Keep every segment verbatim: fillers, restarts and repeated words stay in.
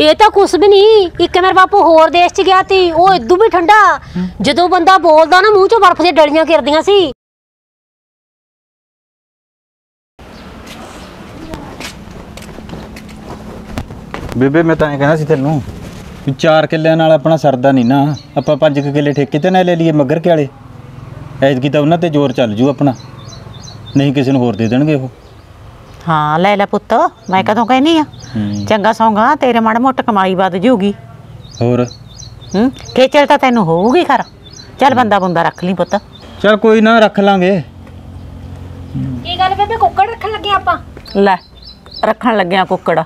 ये तो कुछ भी नहीं। एक मेरा बापू होर देश च गया ती, ओ इदू भी ठंडा, जदों बंदा बोलदा ना मूंह चो बर्फ दी डलियां घिरदियां सी। बेबे मैं तां कहना सी तैनूं कि चार किल्लियां नाल अपना सरदा नहीं ना, आपां पंज किल्ले ठेके ते ना ले लईए मगर किआले। ऐतकी तां उन्हां ते जोर चल जू अपना, नहीं किसी नूं होर दे देणगे ओह। हाँ ले लै पुत्त, मैं कदों कहनी आ चंगा सौंगा तेरे माड़ा मोटा कमाई वध जूगी होर खेचल तां तैनूं होऊगी। खर चल बंदा बुंदा रख लई पुत्त। चल कोई ना रख लांगे। की गल बेबे कुक्कड़ रखण लगे आपां? लै रखण लगे आ कुक्कड़।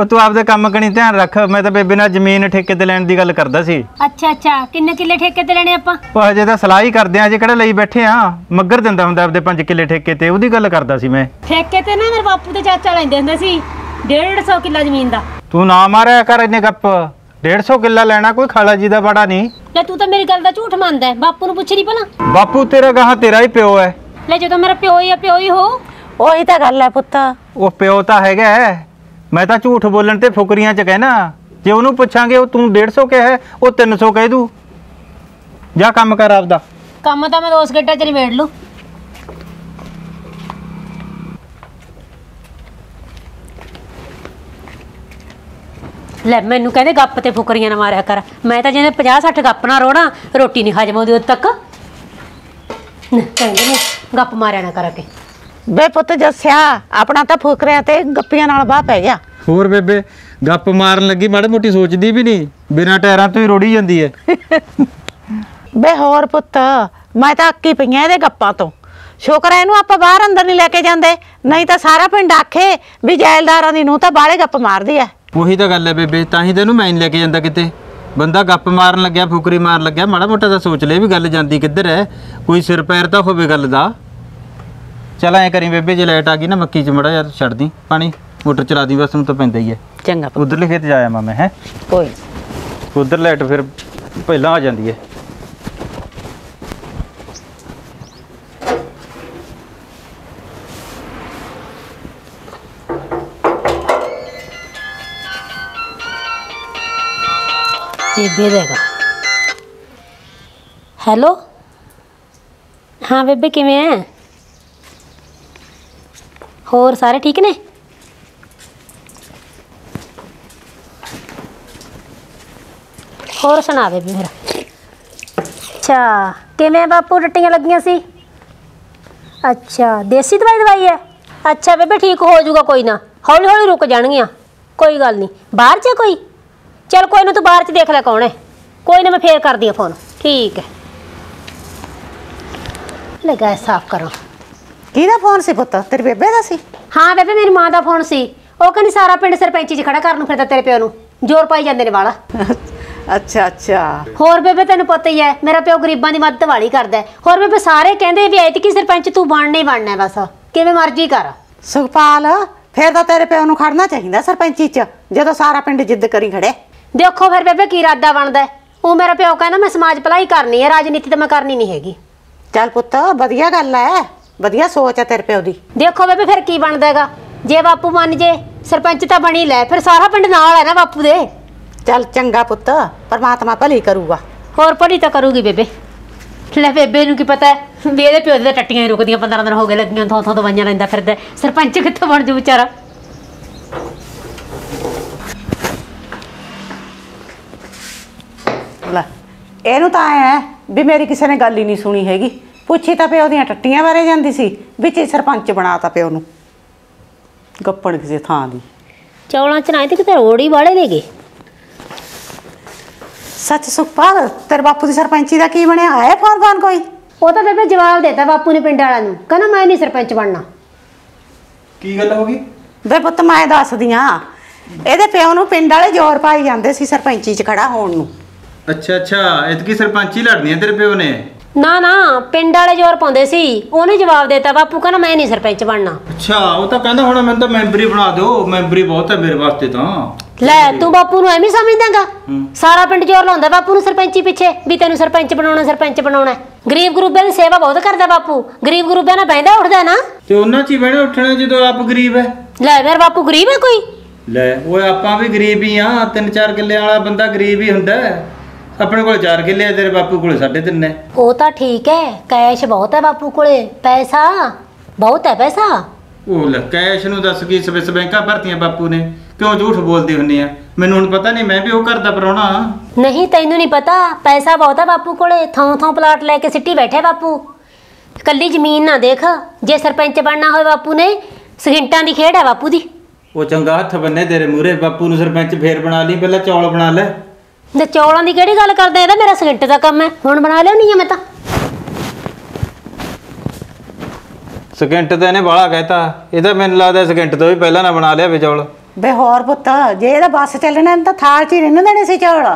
ਉਹ ਤੂੰ ਆਪਦੇ ਕੰਮ ਕਣੀ ਧਿਆਨ ਰੱਖ। ਮੈਂ ਤਾਂ ਬੇਬੇ ਨਾਲ ਜ਼ਮੀਨ ਠੇਕੇ ਤੇ ਲੈਣ ਦੀ ਗੱਲ ਕਰਦਾ ਸੀ। ਅੱਛਾ ਅੱਛਾ, ਕਿੰਨੇ ਕਿੱਲੇ ਠੇਕੇ ਤੇ ਲੈਣੇ ਆਪਾਂ? ਉਹ ਅਜੇ ਤਾਂ ਸਲਾਹ ਹੀ ਕਰਦੇ ਆ, ਅਜੇ ਕਿਹੜਾ ਲਈ ਬੈਠੇ ਆ। ਮੱਗਰ ਦਿੰਦਾ ਹੁੰਦਾ ਆਪਦੇ ਪੰਜ ਕਿੱਲੇ ਠੇਕੇ ਤੇ, ਉਹਦੀ ਗੱਲ ਕਰਦਾ ਸੀ ਮੈਂ। ਠੇਕੇ ਤੇ ਨਾ ਮੇਰੇ ਬਾਪੂ ਤੇ ਚਾਚਾ ਲੈਂਦੇ ਹੁੰਦੇ ਸੀ ਇੱਕ ਸੌ ਪਚਾਸ ਕਿੱਲਾ ਜ਼ਮੀਨ ਦਾ। ਤੂੰ ਨਾ ਮਾਰਿਆ ਕਰ ਇੰਨੇ ਗੱਪ। ਇੱਕ ਸੌ ਪਚਾਸ ਕਿੱਲਾ ਲੈਣਾ ਕੋਈ ਖਾਲਾ ਜੀ ਦਾ ਬੜਾ ਨਹੀਂ। ਲੈ ਤੂੰ ਤਾਂ ਮੇਰੀ ਗੱਲ ਦਾ ਝੂਠ ਮੰਨਦਾ। ਬਾਪੂ ਨੂੰ ਪੁੱਛ ਲਈ ਭਲਾ। ਬਾਪੂ ਤੇਰਾ ਗਾਹਾਂ ਤੇਰਾ ਹੀ ਪਿਓ ਹੈ। ਲੈ ਜਦੋਂ ਮੇਰਾ ਪਿਓ ਹੀ ਆ ਪਿਓ ਹੀ ਹੋ। ਉਹੀ ਤਾਂ ਗੱਲ ਹੈ ਪੁੱਤ। ਉਹ ਪਿਓ ਤਾਂ ਹੈਗਾ। मैं तो झूठ बोलन ते फुकरियां च कहना। जे ओनू पुछांगे ओ तू एक सौ पचास कह है, ओ तीन सौ कह दू। जा काम कर आपदा। काम तो मैं दोस गट्टा च निबेड़ लूं। ले मैनू कहंदे गप्प ते फुकरियां ना मारिया कर। मैं तो जिन्ने पचास साठ गप्प ना रोड़ा रोटी नहीं हजम होंदी उद तक। गप्प मारिया ना कर के बे पुत्त जस्या, अपना तो फुकरियां ते गप्पियां नाल वाह पै गया। होर बेबे गप्प मारन लगी माड़ी मोटी सोचदी भी नहीं, बिना टैरां तो ही रोड़ी जांदी है। बे होर पुत्त मैं तो अक्की पई आ इहदे गप्पां तो। शुकर है इहनूं आपां बाहर अंदर नहीं लैके जांदे, नहीं तो सारा पिंड आखे भी जायलदारां दी नूं तां बाहले गप्प मारदी है। उही तां गल है बेबे, तां ही तैनूं मैं नहीं लैके जांदा किते। बंदा गप्प मारन लग्या फुकरी मारन लग्या माड़ा मोटा तां सोच ले भी गल जांदी किधर है, कोई सिर पैर तां होवे गल दा। चल ऐ करी बेबे जे लाइट आ गई ना मक्की च मड़ा यार छड़ दी पानी, मोटर चला दी बस। हम तो पैंदा ही है। चंगा उधरले खेत जाया मामे है कोई उधर लाइट फिर पहला आ जाती है। हैलो हाँ बेबे किवें है? होर सारे ठीक ने? होर सुना बेबी मेरा। अच्छा किवें बापू टट्टियां लगियां सी? अच्छा देसी दवाई दवाई है? अच्छा बेबे ठीक हो जाऊगा कोई ना, हौली हौली रुक जाणगियां। कोई गल नहीं। बाहर च कोई? चल कोई ना तू बाहर च देख लै कौन है। कोई ना मैं फिर करदी आं फोन। ठीक है। ले गैस साफ करो। किहदा फोन सी पुत्त? तेरे बेबे दा सी? हाँ बेबे मेरी माँ दा फोन सी। ओह कहंदी सारा पिंड सरपंची च खड़ा करन फिरदा तेरे प्यो नूं, जोर पाई जांदे ने वाला। अच्छा अच्छा। होर बेबे तैनूं पता ही है मेरा प्यो गरीबां दी मदद वाली करदा है। होर बेबे सारे कहंदे वी ऐतकी सरपंच तू बनना ही बनना है, बस किवें मर्जी कर। सुखपाल फिर तां तेरे प्यो नूं खड़ना चाहीदा सरपंची च, जदों सारा पिंड जिद्द करी खड़े। देखो फिर बेबे की इरादा बनदा है। ओह मेरा प्यो कहंदा मैं समाज भलाई करनी है, राजनीति तां मैं करनी नहीं हैगी। चल पुत्त वधिया गल है, वधिया सोच है तेरे प्यो दी। देखो बेबे फिर की बनदा हैगा, जे बापू मन जे सरपंच तां बनी लै, फिर सारा पिंड नाल है ना बापू दे। चल चंगा पुत्त, परमात्मा भली करूगा। होर भली तां करूगी बेबे। लै बेबे नूं की पता है वी इहदे प्यो दी टट्टियां ही रुकदियां। पंद्रह दिन हो गए लग्गियां, थों थों दवाइयां लैंदा फिरदा। सरपंच कित्थों बण जू बेचारा। लै इहनूं तां ऐ वी मेरी किसी ने गल ही नहीं सुनी हैगी। पुछी तो प्यो टट्टियां बारे जाती सी, बिच सरपंच बनाता प्यो नूं। गप्पड़ किसी थां दी चौलां च ना ते किते रोड़ी वाले ने गए। सच सुखपाल तेरे बापू दी सरपंची दा की बनिया है? फोन फोन कोई? ओह तां बेबे जवाब देता बापू ने पिंड वालियां नूं, कहना मैं नहीं सरपंच बनना। की गल हो गई बे पुत्त? मैं दसदी आं इहदे प्यो नूं पिंड वाले जोर पाई जांदे सी सरपंची च खड़ा होण नूं। अच्छा अच्छा, इतकी सरपंची लड़नी है तेरे प्यो ने? ना ना पिंड वाले जोर पाउंदे सी, ओहने जवाब देता बापू कहना मैं नहीं सरपंच बनना। अच्छा ओह तां कहंदा होना मैं तां मैंबरी बना दिओ, मैंबरी बहुत है मेरे वास्ते तां। लै तू बापू नूं एवें समझदागा? सारा पिंड जोर लाउंदा बापू नूं सरपंची पिछे भी तैनूं सरपंच बनाउणा सरपंच बनाउणा। गरीब गरूबां दी सेवा बहुत करदा बापू, गरीब गरूबां नाल बहिंदा उठदा ना। ते ओहनां 'च ही बहिणा उठणा जदों आप गरीब है। लै मेरा बापू गरीब है कोई? लै ओए आपां भी गरीब ही हाँ, तीन चार किले वाला बंदा गरीब ही हुंदा है। अपने को चार किले है, तेरे बापू को साढ़े तीन है। वो तो ठीक है, कैश बहुत है बापू को, पैसा बहुत है पैसा। ओ लै कैश नूं दस की स्विस बैंकां भरतियां बापू ने, क्यों झूठ बोलदी हुंदी आ? मैनूं हुण पता नहीं, मैं भी वो घर दा पराउणा। नहीं तैनूं नहीं पता, पैसा बहुत है बापू को, थां थां प्लाट लैके सिटी बैठे बापू। कल्ली जमीन ना देख, जे सरपंच बनना होए बापू ने सगिंटां दी खेड़ है बापू दी। वो चंगा हथ बने तेरे मूहरे, बापू नूं सरपंच फेर बना ली, पहले चौल बना लै। ते चौलां दी केड़ी गल करदे, इहदा मेरा सगिंट दा काम है, हुण बना लिया नहीं है। मैं तां सगिंट ते इहने बाला कहता, इह तां मैनूं लगदा सगिंट तो भी पहलां ना बना लिया वे चौल। बे होर पुत्त, जे इहदा बस चलना तां थाल च ही रहण देणे सी चौल।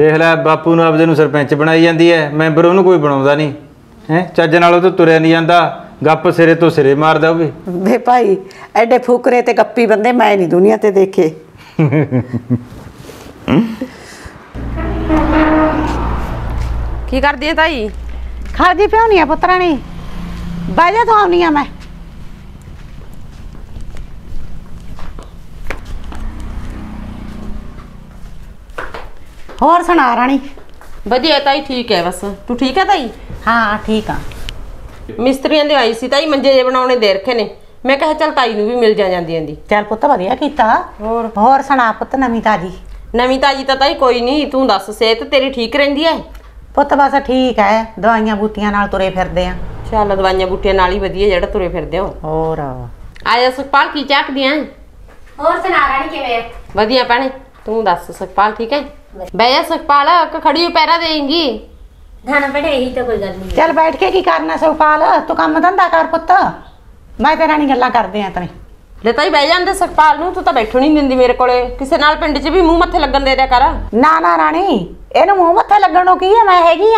देख लै बापू नूं आपदे नूं सरपंच बनाई जांदी है, मैंबर ओनूं कोई बनाउँदा नहीं है, चज्ज नाल ओह तां तुरिया नहीं जांदा, गप्प सिरे तो सिरे मार दा। बे भाई एडे फुकरे ते गप्पी बंदे मैं नहीं दुनिया ते देखे। की कर दी ताई? खादी प्याउनी पुत्राणी, बाजा तो आउनी आ मैं। होर सुना राणी? वधिया ताई, ठीक है बस। तू ठीक है ताई? हाँ ठीक है। मिस्त्रियां दे आई सी ताई, मंजे जे बनाउने दे रखे ने, मैं कहा चल ताई नूं भी मिल जा जांदी आंदी। चल पुत्त वधिया कीता। होर होर सुना पुत्त नवीं ताजी? नवीं ताजी तां ताई कोई नहीं, तू दस सेहत तेरी ठीक रहिंदी है? पुत्त बस ठीक है, दवाइयां बूटियां नाल तुरे फिरदे आ। चल दवाइयां बूटियां नाल ही वधिया जेड़ा तुरे फिरदे हो। होर आया सुखपाल की चाकदी है? होर सुना राणी किवें? वधिया भैणे, तू दस सुखपाल ठीक है? बैया सुखपाल, खड़ी हो पैरा देंगी धाना बैठे ही तो कोई गल नहीं। चल बैठ के की करना सुखपाल, तू काम धंधा कर पुत्त, मैं तेरा नहीं गल्ला करदे आ तने। ले ताई बैठ जांदे सुखपाल नूं, तू तां बैठो नहीं दिंदी मेरे कोले, किसे नाल पिंड च भी मूंह मत्थे लगन दे दिया कर। ना ना राणी, इहनूं मूंह मत्थे लगणो की है, मैं हैगी आ,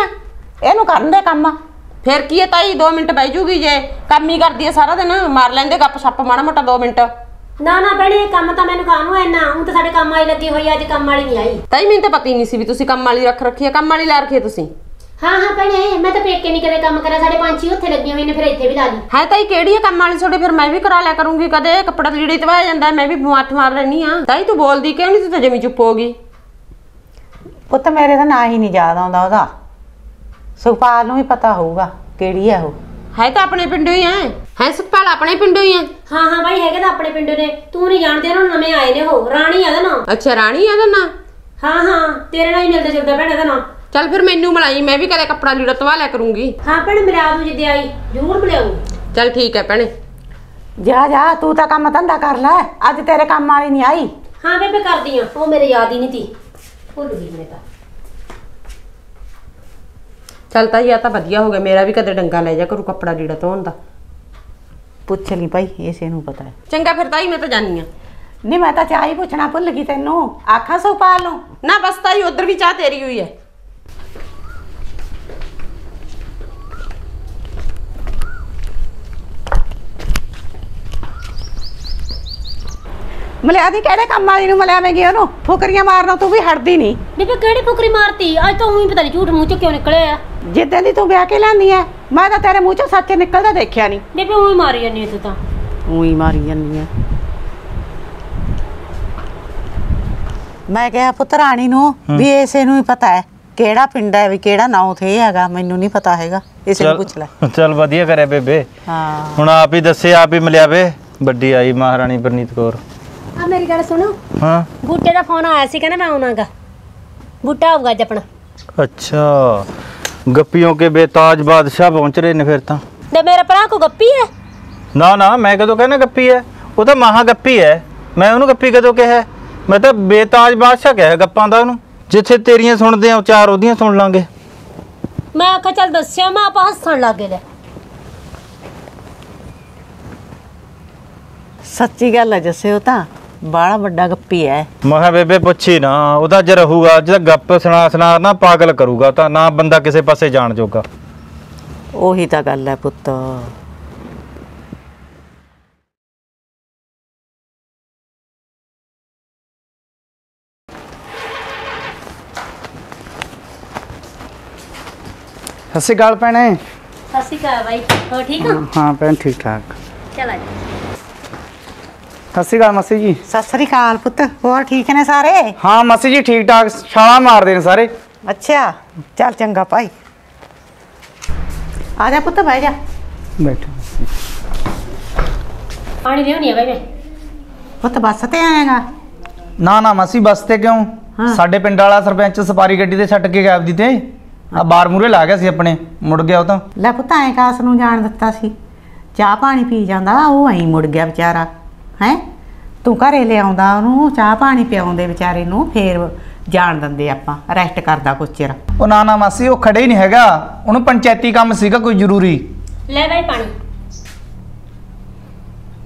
इहनूं करन दे कम्म। फिर की है ताई, दो मिनट बैठ जूगी, जे काम ही करदी है सारा दिन, मार लैंदे गप्प सप्प माड़ा मोटा दो मिनट। ਨਾ ਨਾ ਭੈਣੇ, ਕੰਮ ਤਾਂ ਮੈਨੂੰ ਕਾਹਨੂੰ ਐ ਨਾ, ਹੁਣ ਤਾਂ ਸਾਡੇ ਕੰਮ ਵਾਲੀ ਲੱਗੀ ਹੋਈ ਐ, ਅੱਜ ਕੰਮ ਵਾਲੀ ਨਹੀਂ ਆਈ। ਤਾਈ ਮੈਨੂੰ ਤਾਂ ਪਤਾ ਹੀ ਨਹੀਂ ਸੀ ਵੀ ਤੁਸੀਂ ਕੰਮ ਵਾਲੀ ਰੱਖ ਰੱਖੀ ਐ, ਕੰਮ ਵਾਲੀ ਲਾ ਰੱਖੀ ਐ ਤੁਸੀਂ? ਹਾਂ ਹਾਂ ਭੈਣੇ, ਮੈਂ ਤਾਂ ਪੇਕੇ ਨਹੀਂ ਕਦੇ ਕੰਮ ਕਰਿਆ, ਸਾਡੇ ਪੰਜ ਛੇ ਉੱਥੇ ਲੱਗੀਆਂ ਹੋਈਆਂ ਨੇ, ਫਿਰ ਇੱਥੇ ਵੀ ਲਾ ਲਈ। ਹਾਂ ਤਾਈ ਕਿਹੜੀ ਐ ਕੰਮ ਵਾਲੀ ਤੁਹਾਡੇ? ਫਿਰ ਮੈਂ ਵੀ ਕਰਾ ਲਿਆ ਕਰੂੰਗੀ, ਕਦੇ ਕੱਪੜਾ ਲੀੜੇ ਧਵਾ ਜਾਂਦਾ, ਮੈਂ ਵੀ ਬੁਆਠ ਮਾਰ ਲੈਣੀ ਆ। ਤਾਈ ਤੂੰ ਬੋਲਦੀ ਕਿਉਂ ਨਹੀਂ, ਤੂੰ ਤਾਂ ਜਮੀ ਚੁੱਪ ਹੋ ਗਈ। ਪੁੱਤ ਮੇਰੇ ਦਾ ਨਾਂ ਹੀ ਨਹੀਂ ਯਾਦ ਆਉਂਦਾ ਉਹਦਾ, ਸੁਖਪਾਲ ਨੂੰ ਵੀ ਪਤਾ ਹੋਊਗਾ ਕਿਹੜੀ ਐ ਉਹ। ਹੈ ਤਾਂ ਆਪਣੇ ਪਿੰਡੋਂ ਹੀ ਐ। है सुखपाल अपने पिंडों ही है? हाँ हाँ भाई है अपने पिंडों ने, तू नहीं जानते नवे आए ने हो, राणी आ ना। अच्छा राणी आ ना? हाँ हाँ, तेरे नाल ही मिलदा जुलदा भैणे दा ना। चल फिर मैनू मिलाई, मैं भी कदे कपड़ा लीड़ा धवा लिया करूंगी। हाँ भैणे मिला दूं, जिद्दे आई जरूर मिलाऊ। चल ठीक है भैणे, जा जा तू तां काम धंधा कर लै, अज तेरे काम वाली नहीं आई। हाँ बेबे करदी आ, ओ मेरे याद ही नहीं थी, भुल गई मैं तां। चल ताई आ तां वधिया हो गया, मेरा भी कदे डंगा लै जा करू कपड़ा लीड़ा धोण दा। ਪੁੱਛ ਲਈ ਭਾਈ, ਇਸੇ ਨੂੰ ਪਤਾ ਹੈ। ਚੰਗਾ ਫਿਰ ਤਾਈ ਮੈਂ ਤਾਂ ਜਾਣੀ ਆ। ਨਹੀਂ ਮੈਂ ਤਾਂ ਚਾਹ ਹੀ ਪੁੱਛਣਾ ਭੁੱਲ ਗਈ ਤੈਨੂੰ, ਆਖਾਂ ਸੁਖਪਾਲ ਨੂੰ? ਨਾ ਬਸ ਤਾਈ, ਉਧਰ ਵੀ ਚਾਹ ਤੇਰੀ ਹੋਈ ਹੈ। ਮਲਿਆ ਦੀ ਕਿਹੜੇ ਕੰਮ ਵਾਲੀ ਨੂੰ ਮਲਿਆਵੇਂਗੀ ਉਹਨੂੰ? ਫੁਕਰੀਆਂ ਮਾਰਨਾ ਤੂੰ ਵੀ ਹਟਦੀ ਨਹੀਂ। ਬੀਬੀ ਕਿਹੜੀ ਫੁਕਰੀ ਮਾਰਤੀ? ਅੱਜ ਤਾਂ ਉਹੀ ਪਤਾ ਨਹੀਂ ਝੂਠ ਮੂੰਹ ਚੋਂ ਕਿਉਂ ਨਿਕਲੇ ਆ। ਜਿੱਦਾਂ ਦੀ ਤੂੰ ਵਿਆਹ ਕੇ ਲਿਆਂਦੀ ਐ, ਮੈਂ ਤਾਂ ਤੇਰੇ ਮੂੰਹ ਚੋਂ ਸੱਚ ਨਿਕਲਦਾ ਦੇਖਿਆ ਨਹੀਂ। ਬੀਬੀ ਉਹੀ ਮਾਰੀ ਜਾਂਦੀ ਐ, ਤੂੰ ਤਾਂ ਉਹੀ ਮਾਰੀ ਜਾਂਦੀ ਐ। ਮੈਂ ਕਿਹਾ ਪੁੱਤ ਰਾਣੀ ਨੂੰ ਵੀ ਇਸੇ ਨੂੰ ਹੀ ਪਤਾ ਹੈ ਕਿਹੜਾ ਪਿੰਡ ਹੈ, ਵੀ ਕਿਹੜਾ ਨਾਮ ਉਥੇ ਹੈਗਾ, ਮੈਨੂੰ ਨਹੀਂ ਪਤਾ ਹੈਗਾ, ਇਸੇ ਨੂੰ ਪੁੱਛ ਲੈ। ਚੱਲ ਵਧੀਆ ਕਰਿਆ ਬੇਬੇ, ਹਾਂ ਹੁਣ ਆਪ ਹੀ ਦੱਸੇ, ਆਪ ਹੀ ਮਿਲਿਆਵੇ। ਵੱਡੀ ਆਈ ਮਹਾਰਾਣੀ ਪ੍ਰਨੀਤ ਕੌਰ। ਆ ਮੇਰੀ ਗੱਲ ਸੁਣੋ। ਹਾਂ ਬੂਟੇ ਦਾ ਫੋਨ ਆਇਆ ਸੀ, ਕਹਿੰਦਾ ਮੈਂ ਆਉਣਾਗਾ, ਬੂਟਾ ਆਊਗਾ ਅੱਜ ਆਪਣਾ। अच्छा, गप्पियों के बेताज बादशाह पहुंच रहे ने फिर तां। ते मेरे भरा को गप्पी है? ना ना मैं कदों कहना गप्पी है, वो तो महा गप्पी है, मैं उन्होंने गप्पी कदों कहा, मैं तो बेताज बादशाह कहा गप्पां दा उन्होंने। जिथे तेरियां सुनदे आ चार ओदियां सुन लांगे। मैं आखा चल दस्सिया, मैं आप हस्सण लग गए। सच्ची गल है जस्से, ओ तां ਬਾਲਾ ਵੱਡਾ ਗੱਪੀ ਐ। ਮੈਂ ਕਿਹਾ ਬੇਬੇ ਪੁੱਛੀ ਨਾ, ਉਹਦਾ ਜ ਰਹੂਗਾ ਜਿਹੜਾ ਗੱਪ ਸੁਣਾ ਸੁਣਾ ਨਾ ਪਾਗਲ ਕਰੂਗਾ, ਤਾਂ ਨਾ ਬੰਦਾ ਕਿਸੇ ਪਾਸੇ ਜਾਣ ਜੋਗਾ। ਉਹੀ ਤਾਂ ਗੱਲ ਐ ਪੁੱਤ। ਸਤਿ ਸ਼੍ਰੀ ਅਕਾਲ ਭੈਣੇ। ਸਤਿ ਸ਼੍ਰੀ ਅਕਾਲ ਬਾਈ, ਹੋ ਠੀਕ ਹੋ? ਹਾਂ ਭੈਣ ਠੀਕ ਠਾਕ। ਚਲ ਆ ਜਾ। ਸਤਿ ਸ਼੍ਰੀ ਅਕਾਲ ਮਾਸੀ ਜੀ। ਸਤਿ ਸ਼੍ਰੀ ਅਕਾਲ ਪੁੱਤ, ਹੋਰ ਠੀਕ ਨੇ ਸਾਰੇ? ਹਾਂ ਮਾਸੀ ਜੀ ਠੀਕ ਠਾਕ, ਛਾਲਾ ਮਾਰਦੇ ਨੇ ਸਾਰੇ। ਅੱਛਾ ਚੱਲ ਚੰਗਾ ਭਾਈ, ਆ ਜਾ ਪੁੱਤ ਬਹਿ ਜਾ। ਬੈਠੋ ਪਾਣੀ ਲਿਆਉਣੀ ਆ ਬਈ ਮੈਂ। ਪੁੱਤ ਬੱਸ ਤੇ ਆਏਗਾ? ਨਾ ਨਾ ਮਾਸੀ ਬੱਸ ਤੇ ਕਿਉਂ, ਸਾਡੇ ਪਿੰਡ ਵਾਲਾ ਸਰਪੰਚ ਸਪਾਰੀ ਗੱਡੀ ਤੇ ਛੱਡ ਕੇ ਗਾਇਬ ਦੀ ਤੇ ਆ ਬਾਰ ਮੂਰੇ ਲਾ ਗਿਆ ਸੀ ਆਪਣੇ, ਮੁੜ ਗਿਆ ਉਹ ਤਾਂ। ਲੈ ਪੁੱਤ ਐਂ ਕਾਸ ਨੂੰ ਜਾਣ ਦਿੱਤਾ ਸੀ, ਚਾਹ ਪਾਣੀ ਪੀ ਜਾਂਦਾ ਉਹ ਐਂ ਮੁੜ ਗਿਆ ਵਿਚਾਰਾ ਹੈ। ਤੂੰ ਘਰੇ ਲਿਆਉਂਦਾ ਉਹਨੂੰ, ਚਾਹ ਪਾਣੀ ਪਿਆਉਂਦੇ ਵਿਚਾਰੇ ਨੂੰ, ਫੇਰ ਜਾਣ ਦਿੰਦੇ ਆਪਾਂ, ਰੈਸਟ ਕਰਦਾ ਕੁਛ ਚਿਰ। ਉਹ ਨਾ ਨਾ ਮਾਸੀ ਉਹ ਖੜੇ ਹੀ ਨਹੀਂ ਹੈਗਾ, ਉਹਨੂੰ ਪੰਚਾਇਤੀ ਕੰਮ ਸੀਗਾ ਕੋਈ ਜ਼ਰੂਰੀ। ਲੈ ਬਾਈ ਪਾਣੀ।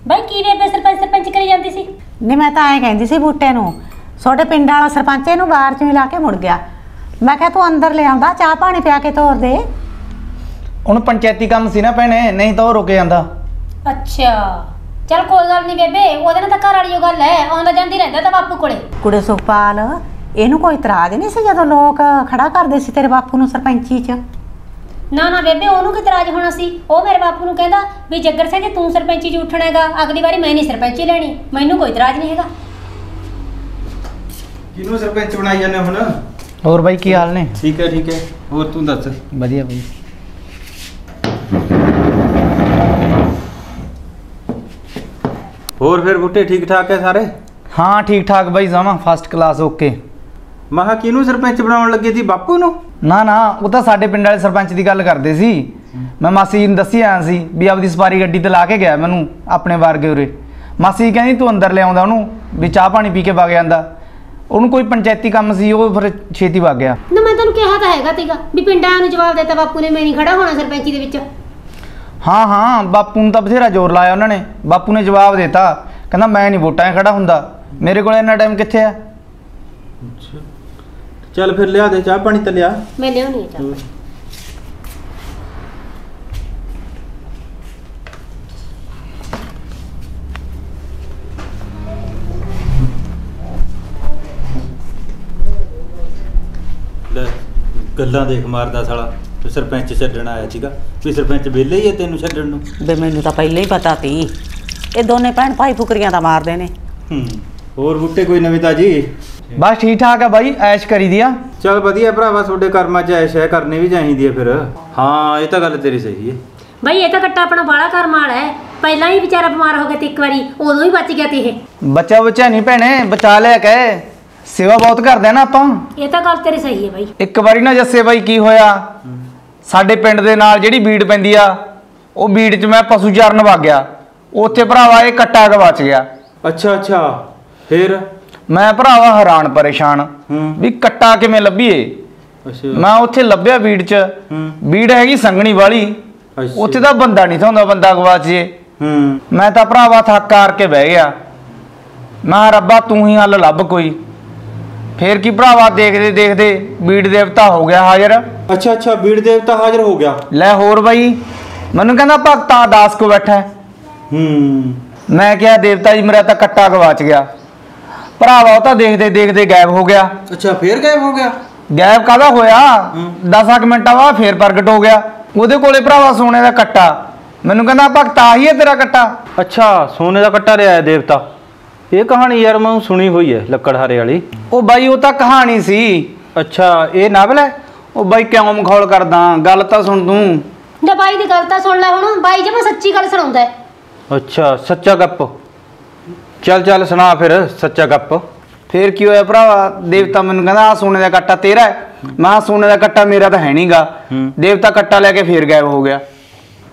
ਬਾਈ ਕੀ ਵੇ ਸਰਪੰਚ ਸਰਪੰਚ ਕਰੀ ਜਾਂਦੀ ਸੀ? ਨਹੀਂ ਮੈਂ ਤਾਂ ਐਂ ਕਹਿੰਦੀ ਸੀ ਬੂਟੇ ਨੂੰ, ਤੁਹਾਡੇ ਪਿੰਡ ਵਾਲਾ ਸਰਪੰਚ ਇਹਨੂੰ ਬਾਹਰ ਚੋਂ ਹੀ ਲਾ ਕੇ ਮੁੜ ਗਿਆ। ਮੈਂ ਕਿਹਾ ਤੂੰ ਅੰਦਰ ਲਿਆਉਂਦਾ ਚਾਹ ਪਾਣੀ ਪਿਆ ਕੇ ਤੋਰ ਦੇ। ਉਹਨੂੰ ਪੰਚਾਇਤੀ ਕੰਮ ਸੀ ਨਾ ਭੈਣੇ, ਨਹੀਂ ਤਾਂ ਉਹ ਰੁਕ ਜਾਂਦਾ। ਅੱਛਾ ਚੱਲ ਕੋਈ ਗੱਲ ਨਹੀਂ ਬੇਬੇ, ਉਹਦੇ ਨਾਲ ਤਾਂ ਘਰ ਵਾਲੀ ਉਹ ਗੱਲ ਹੈ, ਆਉਂਦਾ ਜਾਂਦੀ ਰਹਿੰਦਾ ਤਾਂ ਬਾਪੂ ਕੋਲੇ। ਕੁੜੇ ਸੁਖਪਾਲ ਇਹਨੂੰ ਕੋਈ ਇਤਰਾਜ਼ ਨਹੀਂ ਸੀ ਜਦੋਂ ਲੋਕ ਖੜਾ ਕਰਦੇ ਸੀ ਤੇਰੇ ਬਾਪੂ ਨੂੰ ਸਰਪੰਚੀ 'ਚ? ਨਾ ਨਾ ਬੇਬੇ ਉਹਨੂੰ ਕੀ ਇਤਰਾਜ਼ ਹੋਣਾ ਸੀ, ਉਹ ਮੇਰੇ ਬਾਪੂ ਨੂੰ ਕਹਿੰਦਾ ਵੀ ਜੱਗਰ ਸਿੰਘ ਤੂੰ ਸਰਪੰਚੀ 'ਚ ਉੱਠਣਾ ਹੈਗਾ, ਅਗਲੀ ਵਾਰੀ ਮੈਂ ਨਹੀਂ ਸਰਪੰਚੀ ਲੈਣੀ, ਮੈਨੂੰ ਕੋਈ ਇਤਰਾਜ਼ ਨਹੀਂ ਹੈਗਾ। ਕਿਹਨੂੰ ਸਰਪੰਚ ਬਣਾਈ ਜਾਂਦੇ ਹੁਣ? ਹੋਰ ਬਾਈ ਕੀ ਹਾਲ ਨੇ? ਠੀਕ ਹੈ ਠੀਕ ਹੈ, ਹੋਰ ਤੂੰ ਦੱਸ? ਵਧੀਆ ਬਾਈ। ਹੋਰ ਫਿਰ ਬੂਟੇ ਠੀਕ ਠਾਕ ਹੈ ਸਾਰੇ? ਹਾਂ ਠੀਕ ਠਾਕ ਬਾਈ, ਜਾਵਾਂ ਫਸਟ ਕਲਾਸ। ਓਕੇ ਮਹਾ ਕਿਹਨੂੰ ਸਰਪੰਚ ਬਣਾਉਣ ਲੱਗੇ ਸੀ? ਬਾਪੂ ਨੂੰ? ਨਾ ਨਾ ਉਹ ਤਾਂ ਸਾਡੇ ਪਿੰਡ ਵਾਲੇ ਸਰਪੰਚ ਦੀ ਗੱਲ ਕਰਦੇ ਸੀ। ਮੈਂ ਮਾਸੀ ਜੀ ਨੂੰ ਦੱਸੀ ਆਇਆ ਸੀ ਵੀ ਆਪਦੀ ਸਵਾਰੀ ਗੱਡੀ ਤੇ ਲਾ ਕੇ ਗਿਆ ਮੈਨੂੰ ਆਪਣੇ ਵਰਗੇ ਉਰੇ। ਮਾਸੀ ਕਹਿੰਦੀ ਤੂੰ ਅੰਦਰ ਲਿਆਉਂਦਾ ਉਹਨੂੰ ਵੀ ਚਾਹ ਪਾਣੀ ਪੀ ਕੇ ਵਗ ਜਾਂਦਾ, ਉਹਨੂੰ ਕੋਈ ਪੰਚਾਇਤੀ ਕੰਮ ਸੀ ਉਹ ਫਿਰ ਛੇਤੀ ਵਗ ਗਿਆ। ਨਾ ਮੈਂ ਤੈਨੂੰ ਕਿਹਾ ਤਾਂ ਹੈਗਾ ਤੀਗਾ ਵੀ ਪਿੰਡਾਂ ਨੂੰ ਜਵਾਬ ਦੇਤਾ ਬਾਪੂ ਨੇ, ਮੈਂ ਨਹੀਂ ਖੜਾ ਹੋਣਾ ਸਰਪੰਚੀ ਦੇ ਵਿੱਚ। ਹਾਂ ਹਾਂ ਬਾਪੂ ਨੂੰ ਤਾਂ ਬਥੇਰਾ ਜ਼ੋਰ ਲਾਇਆ ਉਹਨਾਂ ਨੇ, ਬਾਪੂ ਨੇ ਜਵਾਬ ਦਿੱਤਾ ਕਹਿੰਦਾ ਮੈਂ ਨਹੀਂ ਵੋਟਾਂ 'ਚ ਖੜਾ ਹੁੰਦਾ, ਮੇਰੇ ਕੋਲ ਇੰਨਾ ਟਾਈਮ ਕਿੱਥੇ ਆ। ਅੱਛਾ ਚੱਲ ਫਿਰ ਲਿਆ ਦੇ ਚਾਹ ਪਾਣੀ ਤਾਂ ਲਿਆ। ਮੈਂ ਲਿਆਉਣੀ ਆ ਚਾਹ। ਲੈ ਗੱਲਾਂ ਦੇਖ ਮਾਰਦਾ ਸਾਲਾ, ਤੂੰ ਸਰਪੰਚ ਛੱਡਣ ਆਇਆ ਸੀਗਾ ਵੀ ਸਰਪੰਚ ਵਿਹਲੇ ਹੀ ਹੈ ਤੈਨੂੰ ਛੱਡਣ ਨੂੰ? ਬਈ ਮੈਨੂੰ ਤਾਂ ਪਹਿਲਾਂ ਹੀ ਪਤਾ ਸੀ ਇਹ ਦੋਨੇ ਭੈਣ ਭਾਈ ਫੁਕਰੀਆਂ ਤਾਂ ਮਾਰਦੇ ਨੇ। ਹੂੰ ਹੋਰ ਬੁੱਟੇ ਕੋਈ ਨਵੀਂ ਤਾਜੀ? ਬਸ ਠੀਕ ਠਾਕ ਆ ਬਾਈ, ਐਸ਼ ਕਰੀ ਦੀ ਆ। ਚੱਲ ਵਧੀਆ ਭਰਾਵਾ, ਤੁਹਾਡੇ ਕਰਮਾਂ 'ਚ ਐਸ਼ ਹੈ, ਕਰਨੀ ਵੀ ਚਾਹੀਦੀ ਹੈ ਫਿਰ। ਹਾਂ ਇਹ ਤਾਂ ਗੱਲ ਤੇਰੀ ਸਹੀ ਹੈ ਬਾਈ, ਇਹ ਤਾਂ ਕੱਟਾ ਆਪਣਾ ਬਾਹਲਾ ਕਰਮ ਵਾਲਾ ਹੈ, ਪਹਿਲਾਂ ਹੀ ਵਿਚਾਰਾ ਬਿਮਾਰ ਹੋ ਗਿਆ ਤੇ ਇੱਕ ਵਾਰੀ ਉਦੋਂ ਹੀ ਬਚ ਗਿਆ ਤੇ ਇਹ ਬੱਚਾ ਬੱਚਾ ਨਹੀਂ ਭੈਣੇ ਬਚਾ ਲਿਆ ਕਹਿ, ਸੇਵਾ ਬਹੁਤ ਕਰਦੇ ਆ ਨਾ ਆਪਾਂ। ਇਹ ਤਾਂ ਗੱਲ ਤੇਰੀ ਸਹੀ ਹੈ ਬਾਈ। ਇੱਕ ਵਾਰੀ ਨਾ ਜੱਸੇ ਬਾਈ ਕੀ ਹੋਇਆ, ਸਾਡੇ ਪਿੰਡ ਦੇ ਨਾਲ ਜਿਹੜੀ ਬੀੜ ਪੈਂਦੀ ਆ ਉਹ ਬੀੜ 'ਚ ਮੈਂ ਪਸ਼ੂ ਚਾਰਨ ਵਗ ਗਿਆ, ਉੱਥੇ ਭਰਾਵਾ ਇਹ ਕੱਟਾ ਗਵਾਚ ਗਿਆ। ਅੱਛਾ ਅੱਛਾ ਫਿਰ ਮੈਂ ਭਰਾਵਾ ਹੈਰਾਨ ਪਰੇਸ਼ਾਨ ਵੀ ਕੱਟਾ ਕਿਵੇਂ ਲੱਭੀਏ। ਮੈਂ ਉੱਥੇ ਲੱਭਿਆ ਬੀੜ 'ਚ, ਬੀੜ ਹੈਗੀ ਸੰਘਣੀ ਵਾਲੀ, ਉੱਥੇ ਤਾਂ ਬੰਦਾ ਨਹੀਂ ਥਾਉਂਦਾ, ਬੰਦਾ ਗਵਾਚ ਜੇ। ਮੈਂ ਤਾਂ ਭਰਾਵਾ ਥੱਕ ਹਾਰ ਕੇ ਬਹਿ ਗਿਆ, ਮੈਂ ਰੱਬਾ ਤੂੰ ਹੀ ਹੱਲ ਲੱਭ ਕੋਈ। ਫੇਰ ਕੀ ਭਰਾਵਾ ਦੇਖਦੇ ਦੇਖਦੇ ਬੀੜ ਦੇਵਤਾ ਹੋ ਗਿਆ ਹਾਜ਼ਰ। ਅੱਛਾ ਅੱਛਾ ਬੀੜ ਦੇਵਤਾ ਹਾਜ਼ਰ ਹੋ ਗਿਆ। ਲੈ ਹੋਰ ਬਾਈ ਮੈਨੂੰ ਕਹਿੰਦਾ ਭਗਤਾ ਦਾਸ ਕੋ ਬੈਠਾ। ਹੂੰ ਮੈਂ ਕਿਹਾ ਦੇਵਤਾ ਜੀ ਮੇਰਾ ਤਾਂ ਕੱਟਾ ਗਵਾਚ ਗਿਆ। ਭਰਾਵਾ ਉਹ ਤਾਂ ਦੇਖਦੇ ਦੇਖਦੇ ਗਾਇਬ ਹੋ ਗਿਆ। ਅੱਛਾ ਫੇਰ ਗਾਇਬ ਹੋ ਗਿਆ? ਗਾਇਬ ਕਾਹਦਾ ਹੋਇਆ, ਦਸਾਂ ਕੁ ਮਿੰਟਾਂ ਬਾਅਦ ਫੇਰ ਪ੍ਰਗਟ ਹੋ ਗਿਆ। ਉਹਦੇ ਕੋਲੇ ਭਰਾਵਾ ਸੋਨੇ ਦਾ ਕੱਟਾ, ਮੈਨੂੰ ਕਹਿੰਦਾ ਭਗਤਾ ਹੀ ਹੈ ਤੇਰਾ ਕੱਟਾ। ਅੱਛਾ ਸੋਨੇ ਦਾ ਕੱਟਾ ਲਿਆਇਆ ਦੇਵਤਾ, ਇਹ ਕਹਾਣੀ ਯਾਰ ਮੈਂ ਸੁਣੀ ਹੋਈ ਹੈ ਲੱਕੜਹਾਰੇ ਵਾਲੀ। ਉਹ ਬਾਈ ਉਹ ਤਾਂ ਕਹਾਣੀ ਸੀ। ਅੱਛਾ ਇਹ ਨਾਵਲ ਹੈ? ਉਹ ਬਾਈ ਕਿਉਂ ਮਖੌਲ ਕਰਦਾ, ਗੱਲ ਤਾਂ ਸੁਣ ਤੂੰ। ਨਾ ਬਾਈ ਦੀ ਗੱਲ ਤਾਂ ਸੁਣ ਲੈ ਹੁਣ, ਬਾਈ ਜਮਾ ਸੱਚੀ ਗੱਲ ਸੁਣਾਉਂਦਾ। ਅੱਛਾ ਸੱਚਾ ਗੱਪ, ਚੱਲ ਚੱਲ ਸੁਣਾ ਫਿਰ ਸੱਚਾ ਗੱਪ। ਫੇਰ ਕੀ ਹੋਇਆ ਭਰਾਵਾ, ਦੇਵਤਾ ਮੈਨੂੰ ਕਹਿੰਦਾ ਆਹ ਸੋਨੇ ਦਾ ਕੱਟਾ ਤੇਰਾ ਹੈ। ਮੈਂ ਸੋਨੇ ਦਾ ਕੱਟਾ ਮੇਰਾ ਤਾਂ ਹੈ ਨਹੀਂਗਾ। ਦੇਵਤਾ ਕੱਟਾ ਲੈ ਕੇ ਫੇਰ ਗਾਇਬ ਹੋ ਗਿਆ।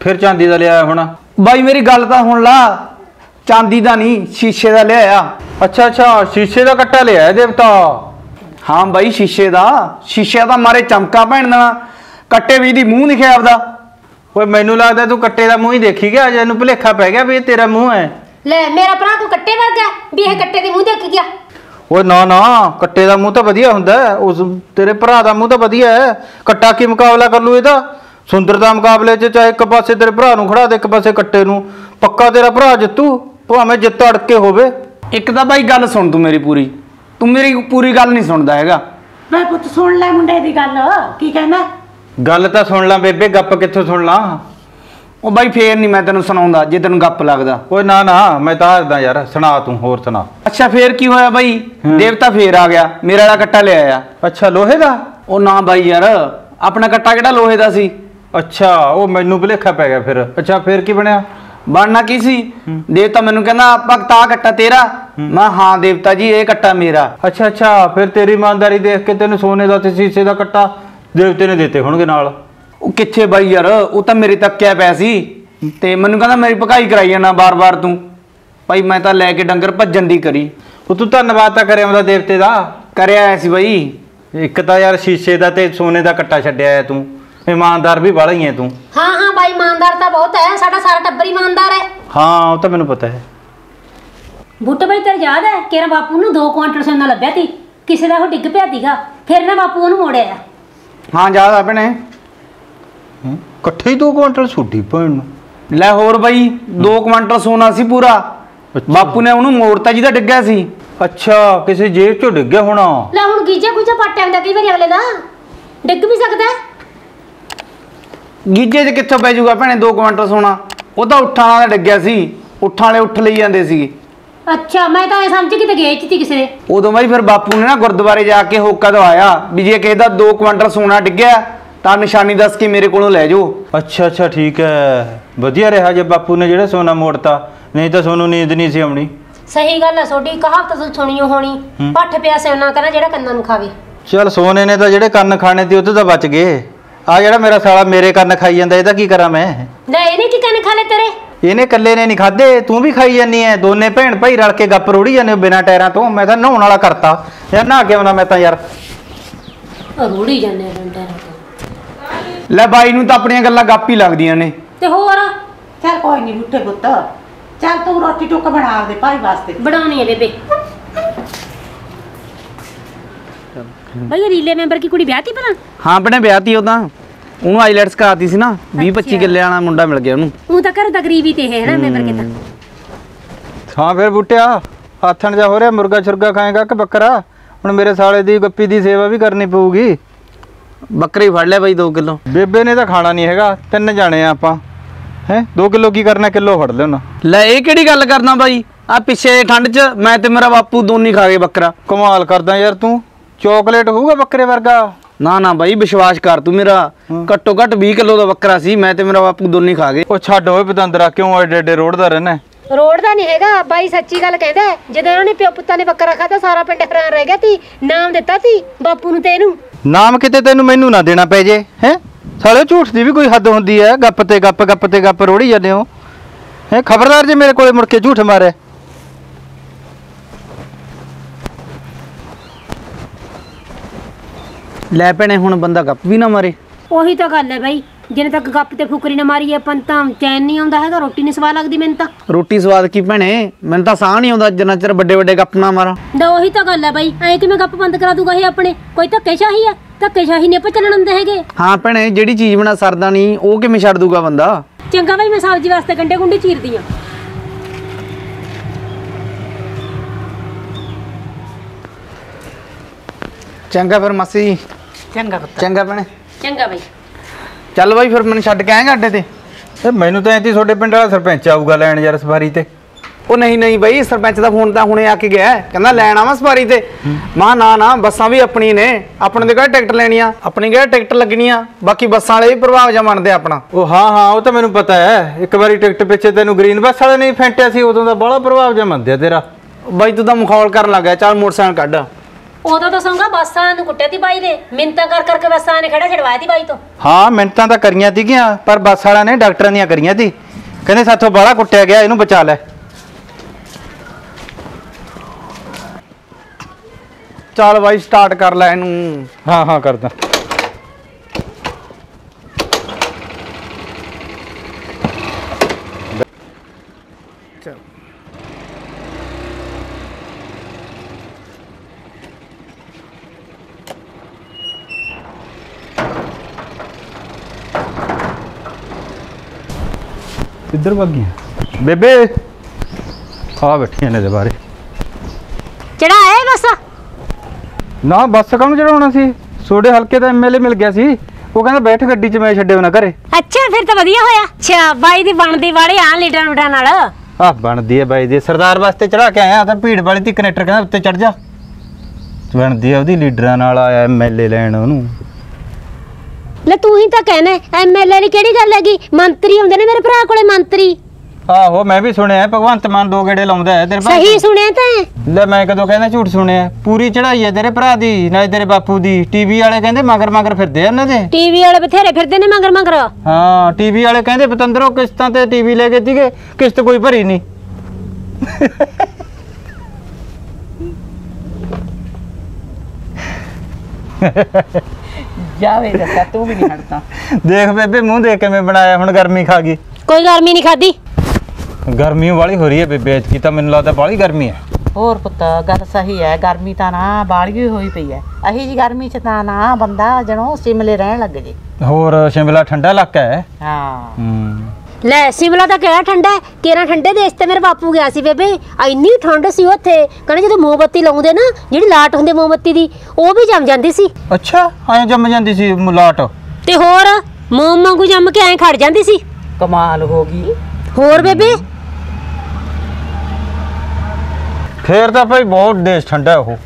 ਫਿਰ ਚਾਂਦੀ ਦਾ ਲਿਆ ਹੋਣਾ? ਬਾਈ ਮੇਰੀ ਗੱਲ ਤਾਂ ਸੁਣ ਲਾ, ਚਾਂਦੀ ਦਾ ਨਹੀਂ ਸ਼ੀਸ਼ੇ ਦਾ ਲਿਆਇਆ। ਅੱਛਾ ਅੱਛਾ ਸ਼ੀਸ਼ੇ ਦਾ ਕੱਟਾ ਲਿਆਇਆ ਦੇਵਤਾ? ਹਾਂ ਬਾਈ ਸ਼ੀਸ਼ੇ ਦਾ, ਸ਼ੀਸ਼ੇ ਦਾ ਮਾਰੇ ਚਮਕਾ ਭੈਣ ਦਾ, ਕੱਟੇ ਵੀ ਦੀ ਮੂੰਹ ਦਿਖਿਆ ਆਪਦਾ। ਓਏ ਮੈਨੂੰ ਲੱਗਦਾ ਤੂੰ ਕੱਟੇ ਦਾ ਮੂੰਹ ਹੀ ਦੇਖੀ ਗਿਆ, ਜਿਹਨੂੰ ਭੁਲੇਖਾ ਪੈ ਗਿਆ ਵੀ ਇਹ ਤੇਰਾ ਮੂੰਹ ਹੈ। ਲੈ ਮੇਰਾ ਭਰਾ ਤੂੰ ਕੱਟੇ ਵਰਗਾ ਵੀ ਇਹ ਕੱਟੇ ਦੇ ਮੂੰਹ ਦੇਖ ਗਿਆ? ਓਏ ਨਾ ਨਾ ਕੱਟੇ ਦਾ ਮੂੰਹ ਤਾਂ ਵਧੀਆ ਹੁੰਦਾ, ਉਸ ਤੇਰੇ ਭਰਾ ਦਾ ਮੂੰਹ ਤਾਂ ਵਧੀਆ ਹੈ। ਕੱਟਾ ਕੀ ਮੁਕਾਬਲਾ ਕਰ ਲੂ ਇਹਦਾ ਸੁੰਦਰਤਾ ਮੁਕਾਬਲੇ 'ਚ? ਚਾਹੇ ਇੱਕ ਪਾਸੇ ਤੇਰੇ ਭਰਾ ਨੂੰ ਖੜਾ ਦੇ ਇੱਕ ਪਾਸੇ ਕੱਟੇ ਨੂੰ, ਪੱਕਾ ਤੇਰਾ ਭਰਾ ਜਿੱਤੂ ਭਾਵੇਂ ਜਿੱਤ ਅੜ ਕੇ ਹੋਵੇ। ਇੱਕ ਤਾਂ ਬਾਈ ਗੱਲ ਸੁਣ ਤੂੰ ਮੇਰੀ ਪੂਰੀ, ਤੂੰ ਮੇਰੀ ਪੂਰੀ ਗੱਲ ਨਹੀਂ ਸੁਣਦਾ ਹੈਗਾ। ਮੈਂ ਪੁੱਤ ਸੁਣ ਲੈ ਮੁੰਡੇ ਦੀ ਗੱਲ, ਕੀ ਕਹਿੰਦਾ? ਗੱਲ ਤਾਂ ਸੁਣ ਲਾ ਬੇਬੇ, ਗੱਪ ਕਿੱਥੋਂ ਸੁਣ ਲਾ? ਉਹ ਬਾਈ ਫੇਰ ਨਹੀਂ ਮੈਂ ਤੈਨੂੰ ਸੁਣਾਉਂਦਾ ਜੇ ਤੈਨੂੰ ਗੱਪ ਲੱਗਦਾ। ਓਏ ਨਾ ਨਾ ਮੈਂ ਤਾਂ ਹਰਦਾ ਯਾਰ, ਸੁਣਾ ਤੂੰ ਹੋਰ ਸੁਣਾ। ਅੱਛਾ ਫੇਰ ਕੀ ਹੋਇਆ ਬਾਈ? ਦੇਵਤਾ ਫੇਰ ਆ ਗਿਆ ਮੇਰੇ ਵਾਲਾ ਕੱਟਾ ਲੈ ਆਇਆ। ਅੱਛਾ ਲੋਹੇ ਦਾ? ਉਹ ਨਾ ਬਾਈ ਯਾਰ ਆਪਣਾ ਕੱਟਾ ਕਿਹੜਾ ਲੋਹੇ ਦਾ ਸੀ। अच्छा वो मैनू भुलेखा पै गया फिर। अच्छा फिर की बनया? बनना की सी, देवता मैनू कहना भगता आ कट्टा तेरा, मैं हाँ देवता जी ये कट्टा मेरा। अच्छा अच्छा फिर तेरी ईमानदारी देख के तेन सोने का ते शीशे का कट्टा देवते ने देते होणगे नाल। ओ किथे बाई यार वो तो मेरे तक्या पै सी ते मैनू कहना मेरी भकाई कराई जाना बार बार तू। भाई मैं तां लैके डंगर भज्जण दी करी। वो तू धन्नवाद तां करिया उहदा देवते दा करिया सी बाई। एक तां यार शीशे दा ते सोने दा कट्टा छड्डिया तू, ईमानदार भी बड़ा ही है तू। हाँ हाँ भाई ईमानदार तो बहुत है, साडा सारा टब्बर ईमानदार है। हाँ वो तो मैनू पता है। बूटा भाई तेरे याद है केरा बापू नू दो क्वांटल सोना लभ्या सी, किसी दा डिग पिया सीगा, फिर ना बापू ओनू मोड़िया। हाँ याद आ भैणे, इकट्ठे दो क्वांटल सुट्टी भैण नू। लै होर बई दो क्वांटल सोना सी पूरा। अच्छा। बापू ने ओनू मोड़ता जिहदा डिग्गिया सी। अच्छा किसी जेब चो डिग्गिया होना। लै हुण गीजा गुजा पट आंदा कई वारी अगले दा डिग भी सकदा है। गीजे च कित्थों पै जूगा भैणे दो क्वांटल सोना, वो तो उठां वाला डिग्गिया सी, उठां वाले उठ लई जांदे सी। अच्छा मैं तां समझ के गेच सी किसे। उदों भाई फिर बापू ने ना गुरद्वारे जाके होका दवाया भी जे किसे दा दो क्वांटल सोना डिग्गिया तां निशानी दस के मेरे कोलों लै जाओ। अच्छा अच्छा ठीक है, वधिया रहा जे बापू ने जिहड़ा सोना मोड़ता, नहीं तां सोनू नींद नहीं सी आउणी। सही गल है सोडी, कहावत तो सुणीओ होणी, पठ पिया सोना कहना जिहड़ा कन्नां नूं खावे। चल सोने ने तां जिहड़े कन्न खाणे ती उहते तां बच गए, आ जरा मेरा साला मेरे कन्न खाई जांदा, इहदा की करा मैं। ले इहने की कन्न खा ले तेरे, इहने कल्ले ने नहीं खादे, तू भी खाई जानी है, दोने भैण भाई रल के गप्प रोड़ी जाने बिना टायरां तो। मैं तां नहाउण वाला करता यार, नहा के आउंदा मैं तां यार, रोड़ी जाने बिना टायरां तो। ले बाई नूं तां अपणीਆਂ ਗੱਲਾਂ ਗੱਪ ਹੀ ਲੱਗਦੀਆਂ ਨੇ ਤੇ ਹੋਰ। ਚੱਲ ਕੋਈ ਨਹੀਂ ਬੁੱਟੇ ਪੁੱਤ, ਚੱਲ ਤੂੰ ਰੋਟੀ ਟੁੱਕ ਬਣਾ ਦੇ ਭਾਈ ਵਾਸਤੇ। ਬਣਾਉਣੀ ਹੈ ਬੇਬੇ। भाई रीले मेंबर की कुड़ी ब्याह थी भला? हाँ भैणे ब्याह थी, ओदां ਉਹਨੂੰ ਆਈਲੈਟਸ ਕਰਾਤੀ ਸੀ ਨਾ, बीस पच्चीस ਕਿੱਲੇ ਵਾਲਾ ਮੁੰਡਾ ਮਿਲ ਗਿਆ ਉਹਨੂੰ। ਉਹ ਤਾਂ ਘਰ ਦਾ ਗਰੀਬ ਹੀ ਤੇ ਹੈ ਨਾ ਮੈਂਬਰ ਕਿਤਾ। ਹਾਂ ਫਿਰ ਬੁੱਟਿਆ ਆਥਣ ਜਾ ਹੋ ਰਿਹਾ, ਮੁਰਗਾ ਛੁਰਗਾ ਖਾਏਗਾ ਕਿ ਬੱਕਰਾ? ਹੁਣ ਮੇਰੇ ਸਾਲੇ ਦੀ ਗੱਪੀ ਦੀ ਸੇਵਾ ਵੀ ਕਰਨੀ ਪਊਗੀ। ਬੱਕਰੀ ਫੜ ਲਿਆ ਬਾਈ दो किलो। ਬੇਬੇ ਨੇ ਤਾਂ ਖਾਣਾ ਨਹੀਂ ਹੈਗਾ, ਤਿੰਨ ਜਾਣੇ ਆ ਆਪਾਂ ਹੈ। दो किलो ਕੀ ਕਰਨਾ, ਕਿਲੋ ਫੜ ਲਿਓ ਨਾ। ਲੈ ਇਹ ਕਿਹੜੀ ਗੱਲ ਕਰਨਾ ਬਾਈ, ਆ ਪਿੱਛੇ ਠੰਡ 'ਚ ਮੈਂ ਤੇ ਮੇਰਾ ਬਾਪੂ ਦੋਨੇ ਖਾ ਗਏ ਬੱਕਰਾ। ਕਮਾਲ ਕਰਦਾ ਯਾਰ ਤੂੰ, चॉकलेट होगा बकरे वर्गा? ना ना भाई विश्वास कर तू मेरा, घट्टो घट बीस किलो का बकरा सी, मैं ते मेरा बापू दोनों खा गए। ओ छड्ड ओए पतंदरा, क्यों एडे एडे रोड़दा रहना? रोड़दा नहीं हैगा भाई, सच्ची गल कहदा है। जदों उन्होंने प्यो पुत्तां ने बकरा खादा सारा पिंड हैरान रह गया सी, नाम दित्ता सी बापू नूं ते इहनूं। नाम किते तैनूं मैनू ना देना पै जे हैं साले, झूठ दी भी कोई हद हुंदी है। गप्प ते गप्प गप्प ते गप्प रोड़ी जांदे हो हैं, खबरदार जे मेरे कोले मुड़ के झूठ मारे। लै भैणे हुण बंदा गप्प भी ना मारे। ओही तां गल है भाई, जिन्ने तक गप्प ते फुकरी ना मारीए अपन तां चैन नहीं आउंदा हैगा, रोटी नहीं स्वाद लगदी। मैनूं तां रोटी स्वाद की भैणे, मैनूं तां साह नहीं आउंदा जिन्ना चर बड़े बड़े गप्प ना मारा। दा ओही तां गल है भाई, ऐ किवें गप्प बंद करा दूगा ये अपने? कोई धक्केशाही है, धक्केशाही नहीं अपन चलण हुंदे हैगे। हां भैणे जिहड़ी चीज़ बिना सरदा नहीं ओह किवें छड्ड दूगा बंदा। चंगा भाई मैं सब्जी वास्ते गंढे गुंढे चीरदी आ। चंगा फिर मासी। चंगा चंगा भैणे। चंगा भाई। चल भाई फिर मैनूं छड्ड के आएगा अड्डे ते? ए मैनूं तां इत्थे ਤੁਹਾਡੇ ਪਿੰਡ ਵਾਲਾ ਸਰਪੰਚ ਆਊਗਾ ਲੈਣ ਯਾਰ ਸਫਾਰੀ ਤੇ। ਉਹ ਨਹੀਂ ਨਹੀਂ ਬਾਈ ਸਰਪੰਚ ਦਾ ਫੋਨ ਤਾਂ ਹੁਣੇ ਆ ਕੇ ਗਿਆ, ਕਹਿੰਦਾ ਲੈਣ ਆਵਾਂ ਸਫਾਰੀ ਤੇ। ਮਾਂ ਨਾ ਨਾ ਬੱਸਾਂ ਵੀ ਆਪਣੀ ਨੇ, ਆਪਣੇ ਦੇ ਕਿਹੜਾ ਟਿਕਟ ਲੈਣੀ ਆ, ਆਪਣੀ ਕਿਹੜਾ ਟਿਕਟ ਲੱਗਣੀ ਆ, ਬਾਕੀ ਬੱਸਾਂ ਵਾਲੇ ਵੀ ਪ੍ਰਭਾਵ ਜਾਂ ਮੰਨਦੇ ਆਪਣਾ। ਉਹ ਹਾਂ ਹਾਂ ਉਹ ਤਾਂ ਮੈਨੂੰ ਪਤਾ ਹੈ, ਇੱਕ ਵਾਰੀ ਟਿਕਟ ਪਿੱਛੇ ਤੈਨੂੰ ਗ੍ਰੀਨ ਬੱਸ ਵਾਲੇ ਨੇ ਫੈਂਟਿਆ ਸੀ, ਉਦੋਂ ਦਾ ਬਾਹਲਾ ਪ੍ਰਭਾਵ ਜਾਂ ਮੰਨਦੇ ਆ ਤੇਰਾ। ਬਾਈ ਤੂੰ ਤਾਂ ਮਖੌਲ ਕਰਨ ਲੱਗ ਗਿਆ, ਚੱਲ ਮੋਟਰਸਾਈਕਲ ਕੱਢ। ਉਦੋਂ ਤਾਂ ਸੰਗਾ ਬੱਸਾਂ ਨੂੰ ਕੁੱਟਿਆ ਤੀ ਬਾਈ ਨੇ, ਮਿੰਤਾਂ ਕਰ ਕਰਕੇ ਬੱਸਾਂ ਨੇ ਖੜਾ ਛਡਵਾਇਆ ਤੀ ਬਾਈ ਤੋਂ। ਹਾਂ ਮਿੰਤਾਂ ਤਾਂ ਕਰੀਆਂ ਤੀਆਂ, ਪਰ ਬੱਸ ਵਾਲਿਆਂ ਨੇ ਡਾਕਟਰਾਂ ਦੀਆਂ ਕਰੀਆਂ ਤੀ, ਕਹਿੰਦੇ ਸਾਥੋਂ ਬਾਹਲਾ ਕੁੱਟਿਆ ਗਿਆ, ਇਹਨੂੰ ਬਚਾ ਲੈ। ਚੱਲ ਬਾਈ ਸਟਾਰਟ ਕਰ ਲੈ ਇਹਨੂੰ। ਹਾਂ ਹਾਂ ਕਰਦਾ। इधर भागियां बेबे आ बैठियां ने बारे चढ़ा है बस ना। बस कौन चढ़ाना सी, सोडे हल्के का एम एल ए मिल गया सी, ਉਹ ਕਹਿੰਦਾ ਬੈਠ ਗੱਡੀ 'ਚ ਮੈਂ ਛੱਡਿਓ ਨਾ ਘਰੇ। ਅੱਛਾ ਫਿਰ ਤਾਂ ਵਧੀਆ ਹੋਇਆ। ਅੱਛਾ ਬਾਈ ਦੀ ਬਣਦੀ ਵਾਲੇ ਆ ਲੀਡਰਾਂ ਲੁਡਾਂ ਨਾਲ। ਆਹ ਬਣਦੀ ਹੈ ਬਾਈ ਦੀ, ਸਰਦਾਰ ਵਾਸਤੇ ਚੜਾ ਕੇ ਆਇਆ ਤਾਂ ਭੀੜ ਵਾਲੀ ਤੀ ਕਨੈਕਟਰ ਕਹਿੰਦਾ ਉੱਤੇ ਚੜ ਜਾ। ਬਣਦੀ ਹੈ ਉਹਦੀ ਲੀਡਰਾਂ ਨਾਲ, ਆਇਆ ਐਮਐਲਏ ਲੈਣ ਉਹਨੂੰ। ਲੈ ਤੂੰ ਹੀ ਤਾਂ ਕਹਿਣਾ ਐਮਐਲਏ ਦੀ ਕਿਹੜੀ ਗੱਲ ਹੈਗੀ, ਮੰਤਰੀ ਹੁੰਦੇ ਨੇ ਮੇਰੇ ਭਰਾ ਕੋਲੇ ਮੰਤਰੀ। ਆਹੋ ਮੈਂ ਵੀ ਸੁਣਿਆ ਭਗਵੰਤ ਮਾਨ ਦੋ ਗੇੜੇ ਲਾਉਂਦਾ ਹੈ ਤੇਰੇ ਭਰਾ। ਸਹੀ ਸੁਣਿਆ ਤਾਂ? ਲੈ ਮੈਂ ਕਦੋਂ ਕਹਿੰਦਾ ਝੂਠ ਸੁਣਿਆ, ਪੂਰੀ ਚੜਾਈ ਹੈ ਤੇਰੇ ਭਰਾ ਦੀ ਨਾਲੇ ਤੇਰੇ ਬਾਪੂ ਦੀ। ਟੀਵੀ ਵਾਲੇ ਕਹਿੰਦੇ ਮਗਰ ਮਗਰ ਫਿਰਦੇ ਆ ਉਹਨਾਂ ਦੇ। ਟੀਵੀ ਵਾਲੇ ਬਥੇਰੇ ਫਿਰਦੇ ਨੇ ਮਗਰ ਮਗਰ। ਹਾਂ ਟੀਵੀ ਵਾਲੇ ਕਹਿੰਦੇ ਪਤੰਦਰੋਂ ਕਿਸ਼ਤਾਂ ਤੇ ਟੀਵੀ ਲੈ ਕੇ ਸੀਗੇ, ਕਿਸ਼ਤ ਕੋਈ ਭਰੀ ਨਹੀਂ। ਜਾਵੇ ਜੱਸਾ ਤੂੰ ਵੀ ਨਹੀਂ ਹਟਦਾ। ਦੇਖ ਬੇਬੇ ਮੂੰਹ ਦੇਖ ਕਿਵੇਂ ਬਣਾਇਆ, ਹੁਣ ਗਰਮੀ ਖਾ ਗਈ। ਕੋਈ ਗਰਮੀ ਨਹੀਂ ਖਾਦੀ, गर्मी वाली हो रही है बेबे की, तो मैंने लगता बाली गर्मी है। और पुत्त गल सही है, गर्मी तो ना बाली हुई पई है। अही जी गर्मी च तां ना बंदा जणो शिमले रहण लग जे। होर शिमला ठंडा इलाका है। हां ले शिमला तां किहड़ा ठंडा है, किहड़ा ठंडे देश ते मेरे बापू गया सी बेबे, इन्नी ठंड सी उत्थे कहणे जदों मोमबत्ती लाउंदे ना जिहड़ी लाट हुंदी मोमबत्ती दी ओह भी जम जांदी सी। अच्छा ऐ जम जांदी सी लाट ते होर मोम वांगू जम के ऐ खड़ जांदी सी। कमाल हो गई। होर बेबे ਫੇਰ ਤਾਂ ਭਾਈ ਬਹੁਤ ਦੇਸ਼ ਠੰਡਾ ਉਹ।